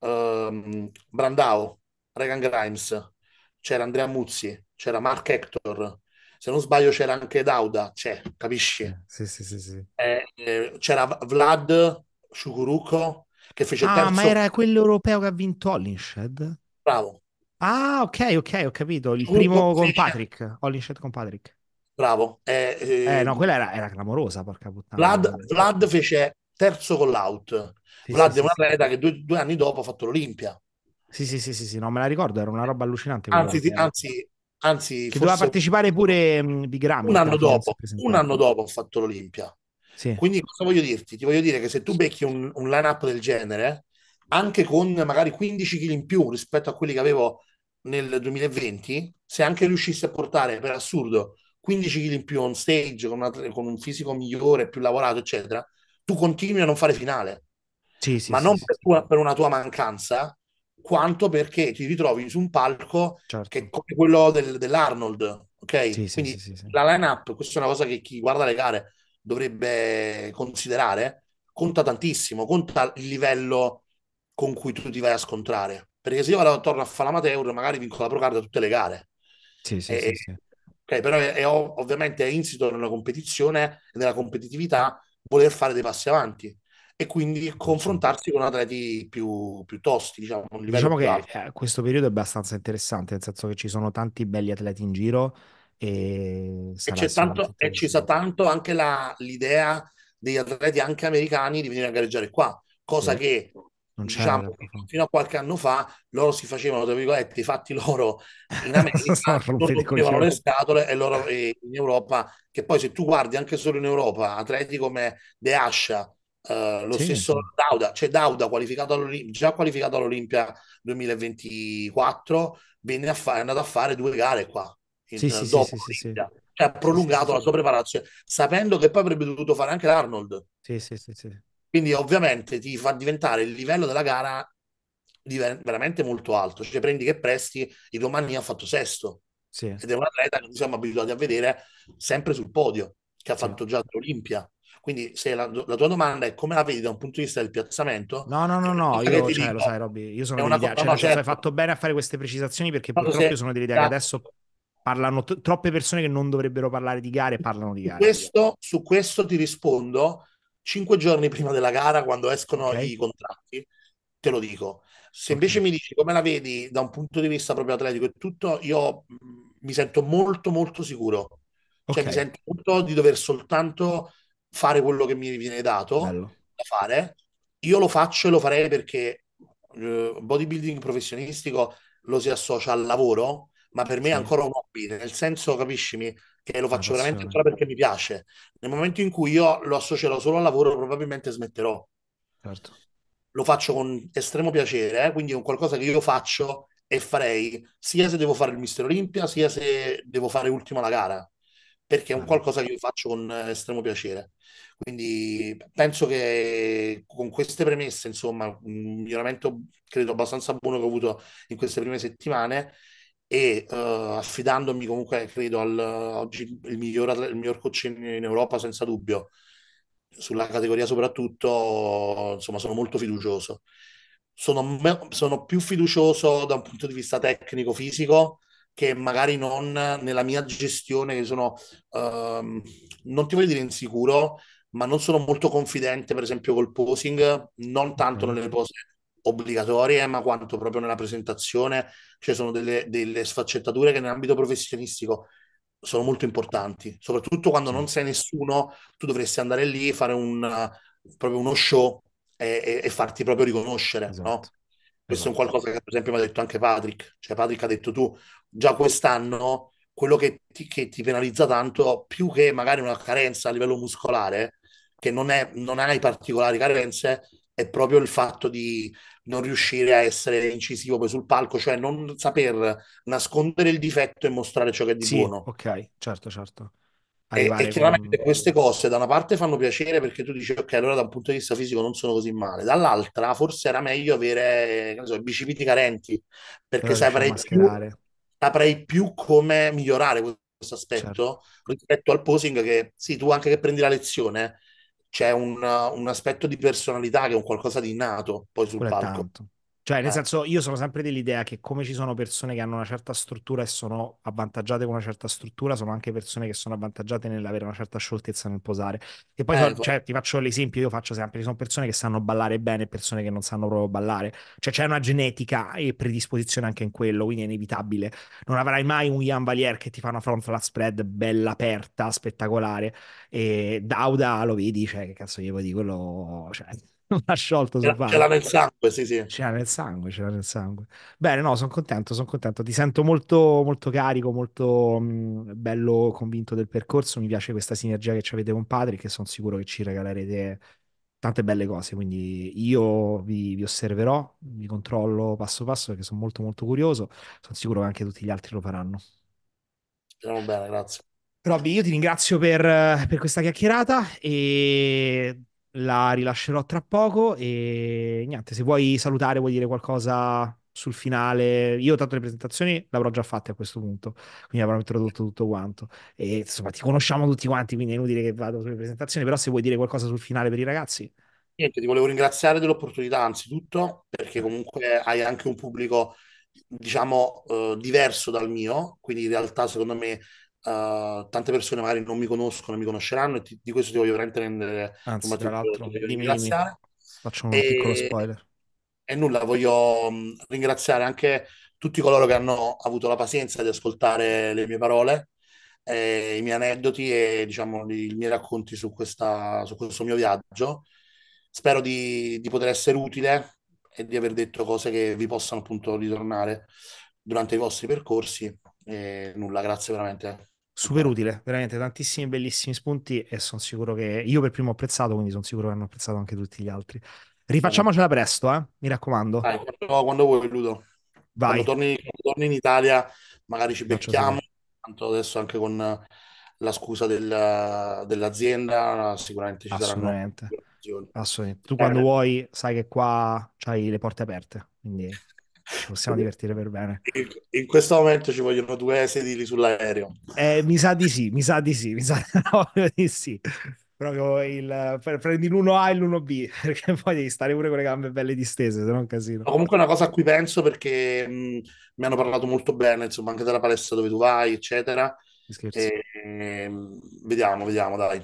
um, Brandao, Regan Grimes, c'era Andrea Muzzi, c'era Mark Hector, se non sbaglio c'era anche Dauda, c'è, capisci? Sì, sì, sì. sì. Eh, eh, c'era Vlad, Shukuruko, che fece ah, il terzo. Ma era quello europeo che ha vinto All In Shed? Bravo. Ah, ok, ok, ho capito. Il primo con Patrick, All In Shed con Patrick. Bravo. Eh, eh, eh, no, quella era, era clamorosa, porca puttana. Vlad, Vlad fece terzo con l'out. Sì, Vlad sì, è un atleta sì, che due, due anni dopo ha fatto l'Olimpia. Sì, sì, sì, sì, sì, no, me la ricordo, era una roba allucinante. Anzi, sì, anzi, anzi... Che forse... doveva partecipare pure mh, di Grammy. Un anno dopo, un anno dopo ha fatto l'Olimpia. Sì. Quindi cosa voglio dirti? Ti voglio dire che se tu becchi un, un line-up del genere, anche con magari quindici chili in più rispetto a quelli che avevo nel duemilaventi, se anche riuscissi a portare, per assurdo, quindici chili in più on stage, con, una, con un fisico migliore, più lavorato, eccetera, tu continui a non fare finale. Sì, sì, Ma sì, non sì, per, tua, per una tua mancanza, quanto perché ti ritrovi su un palco certo. che è come quello del, dell'Arnold. Okay? Sì, Quindi sì, sì, sì. la line-up, questa è una cosa che chi guarda le gare dovrebbe considerare, conta tantissimo, conta il livello con cui tu ti vai a scontrare, perché se io vado attorno a fare l'amateur magari vinco la Procard a tutte le gare, sì, sì, e, sì, sì. Okay, però è, è ovviamente è insito nella competizione e nella competitività voler fare dei passi avanti e quindi confrontarsi con atleti più, più tosti, diciamo, un livello diciamo più alto. Che eh, questo periodo è abbastanza interessante, nel senso che ci sono tanti belli atleti in giro. E, e, c'è tanto, e ci sta tanto anche la, l'idea degli atleti anche americani di venire a gareggiare qua, cosa sì. che non diciamo fino a qualche anno fa loro si facevano, tra virgolette, i fatti loro in America, loro rompevano le scatole e loro e in Europa, che poi se tu guardi anche solo in Europa atleti come De Asha, eh, lo sì. stesso Dauda, c'è cioè Dauda qualificato già qualificato all'Olimpia duemilaventiquattro, venne a fa- è andato a fare due gare qua. Sì, sì, dopo sì, sì, sì. Cioè, ha prolungato sì, sì, la sua preparazione sapendo che poi avrebbe dovuto fare anche l'Arnold, sì, sì, sì, sì. Quindi ovviamente ti fa diventare il livello della gara diver- veramente molto alto, cioè prendi che Presti in Romania ha fatto sesto, sì. ed è un atleta che siamo abituati a vedere sempre sul podio, che ha fatto sì. già l'Olimpia. Quindi se la, la tua domanda è come la vedi da un punto di vista del piazzamento, no no no no io cioè, dico, lo sai Robby, io sono dell'idea, cosa, cioè, no, certo. hai fatto bene a fare queste precisazioni, perché Tanto purtroppo se... sono dell'idea che adesso parlano t- troppe persone che non dovrebbero parlare di gare, parlano di gare. Questo, su questo ti rispondo cinque giorni prima della gara, quando escono okay. i contratti, te lo dico. Se invece okay. mi dici come la vedi da un punto di vista proprio atletico e tutto, io mi sento molto molto sicuro. Cioè okay. mi sento molto di dover soltanto fare quello che mi viene dato Bello. da fare. Io lo faccio e lo farei, perché eh, bodybuilding professionistico lo si associa al lavoro, ma per me è ancora un hobby, nel senso, capiscimi, che lo faccio veramente ancora perché mi piace. Nel momento in cui io lo associerò solo al lavoro, probabilmente smetterò. Certo. Lo faccio con estremo piacere, eh? Quindi è un qualcosa che io faccio e farei, sia se devo fare il Mister Olimpia, sia se devo fare ultima la gara, perché è un qualcosa che io faccio con estremo piacere. Quindi penso che con queste premesse, insomma, un miglioramento credo abbastanza buono che ho avuto in queste prime settimane, e uh, affidandomi comunque credo al uh, oggi il miglior, atle- il miglior coach in, in Europa senza dubbio, sulla categoria soprattutto, insomma, sono molto fiducioso, sono, me- sono più fiducioso da un punto di vista tecnico fisico che magari non nella mia gestione, che sono uh, non ti voglio dire insicuro, ma non sono molto confidente per esempio col posing, non tanto nelle pose obbligatorie, ma quanto proprio nella presentazione, cioè sono delle, delle sfaccettature che nell'ambito professionistico sono molto importanti, soprattutto quando non sei nessuno. Tu dovresti andare lì, fare un, proprio uno show e, e, e farti proprio riconoscere, esatto. No? Questo esatto. È un qualcosa che per esempio mi ha detto anche Patrick, cioè Patrick ha detto tu, già quest'anno quello che ti, che ti penalizza tanto, più che magari una carenza a livello muscolare, che non, è, non hai particolari carenze, è proprio il fatto di non riuscire a essere incisivo poi sul palco, cioè non saper nascondere il difetto e mostrare ciò che è di sì, buono. Ok, certo, certo. E, e chiaramente con... queste cose da una parte fanno piacere perché tu dici ok, allora da un punto di vista fisico non sono così male, dall'altra forse era meglio avere, non so, i bicipiti carenti, perché saprei più, saprei più come migliorare questo aspetto, certo. Rispetto al posing che sì, tu anche che prendi la lezione c'è un, un aspetto di personalità che è un qualcosa di innato poi sul palco. Tanto. Cioè, nel eh. senso, io sono sempre dell'idea che come ci sono persone che hanno una certa struttura e sono avvantaggiate con una certa struttura, sono anche persone che sono avvantaggiate nell'avere una certa scioltezza nel posare. E poi, eh, so, cioè, ti faccio l'esempio, io faccio sempre, ci sono persone che sanno ballare bene e persone che non sanno proprio ballare. Cioè, c'è una genetica e predisposizione anche in quello, quindi è inevitabile. Non avrai mai un Ian Valier che ti fa una front flat spread bella aperta, spettacolare. E Dauda, lo vedi, cioè, che cazzo gli vuoi dire, quello... Cioè... non l'ha sciolto sul palco. Ce l'ha nel sangue, sì, sì. Ce l'ha nel sangue, ce l'ha nel sangue. Bene, no, sono contento, sono contento. Ti sento molto, molto carico, molto mh, bello, convinto del percorso. Mi piace questa sinergia che ci avete con Patrick, che sono sicuro che ci regalerete tante belle cose. Quindi io vi, vi osserverò, vi controllo passo passo, perché sono molto, molto curioso. Sono sicuro che anche tutti gli altri lo faranno. Andiamo bene, grazie. Robby, io ti ringrazio per, per questa chiacchierata e... la rilascerò tra poco e niente, se vuoi salutare, vuoi dire qualcosa sul finale. Io tanto le presentazioni l'avrò già fatte a questo punto, quindi avrò introdotto tutto quanto e insomma ti conosciamo tutti quanti, quindi è inutile che vado sulle presentazioni, però se vuoi dire qualcosa sul finale per i ragazzi. Niente, ti volevo ringraziare dell'opportunità anzitutto, perché comunque hai anche un pubblico diciamo eh, diverso dal mio, quindi in realtà secondo me Uh, tante persone magari non mi conoscono, mi conosceranno e ti, di questo ti voglio veramente rendere, anzi, insomma, tra l'altro voglio ringraziare. Faccio un e, piccolo spoiler e nulla, voglio ringraziare anche tutti coloro che hanno avuto la pazienza di ascoltare le mie parole, eh, i miei aneddoti e diciamo i miei racconti su, questa, su questo mio viaggio. Spero di, di poter essere utile e di aver detto cose che vi possano appunto ritornare durante i vostri percorsi e nulla, grazie veramente. Super utile, veramente tantissimi bellissimi spunti e sono sicuro che io per primo ho apprezzato, quindi sono sicuro che hanno apprezzato anche tutti gli altri. Rifacciamocela presto, eh? Mi raccomando. Dai, quando, quando vuoi, Ludo. Vai. Quando torni, quando torni in Italia magari ci becchiamo, tanto adesso anche con la scusa del, dell'azienda sicuramente ci assolutamente. Saranno assolutamente. Tu quando eh, vuoi sai che qua c'hai le porte aperte, quindi... ci possiamo divertire per bene. In questo momento ci vogliono due sedili sull'aereo. Eh, mi sa di sì, mi sa di sì, mi sa no, di sì. Proprio il prendi l'uno A e l'uno B, perché poi devi stare pure con le gambe belle distese, se no è un casino. Comunque è una cosa a cui penso perché mh, mi hanno parlato molto bene, insomma, anche della palestra dove tu vai, eccetera. E, mh, vediamo, vediamo, dai.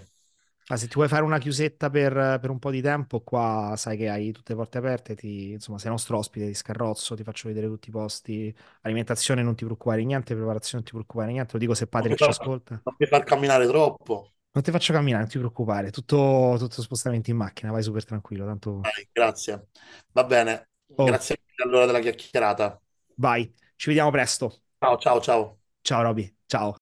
Ma ah, se ti vuoi fare una chiusetta per, per un po' di tempo, qua sai che hai tutte le porte aperte, ti, insomma sei nostro ospite, ti scarrozzo, ti faccio vedere tutti i posti, alimentazione non ti preoccupare niente, preparazione non ti preoccupare niente, lo dico se Patrick ci ascolta. Non ti far camminare troppo. Non ti faccio camminare, non ti preoccupare, tutto, tutto spostamento in macchina, vai super tranquillo. Tanto... Vai, grazie, va bene, oh. Grazie mille allora della chiacchierata. Vai, ci vediamo presto. Ciao, ciao, ciao. Ciao Roby, ciao.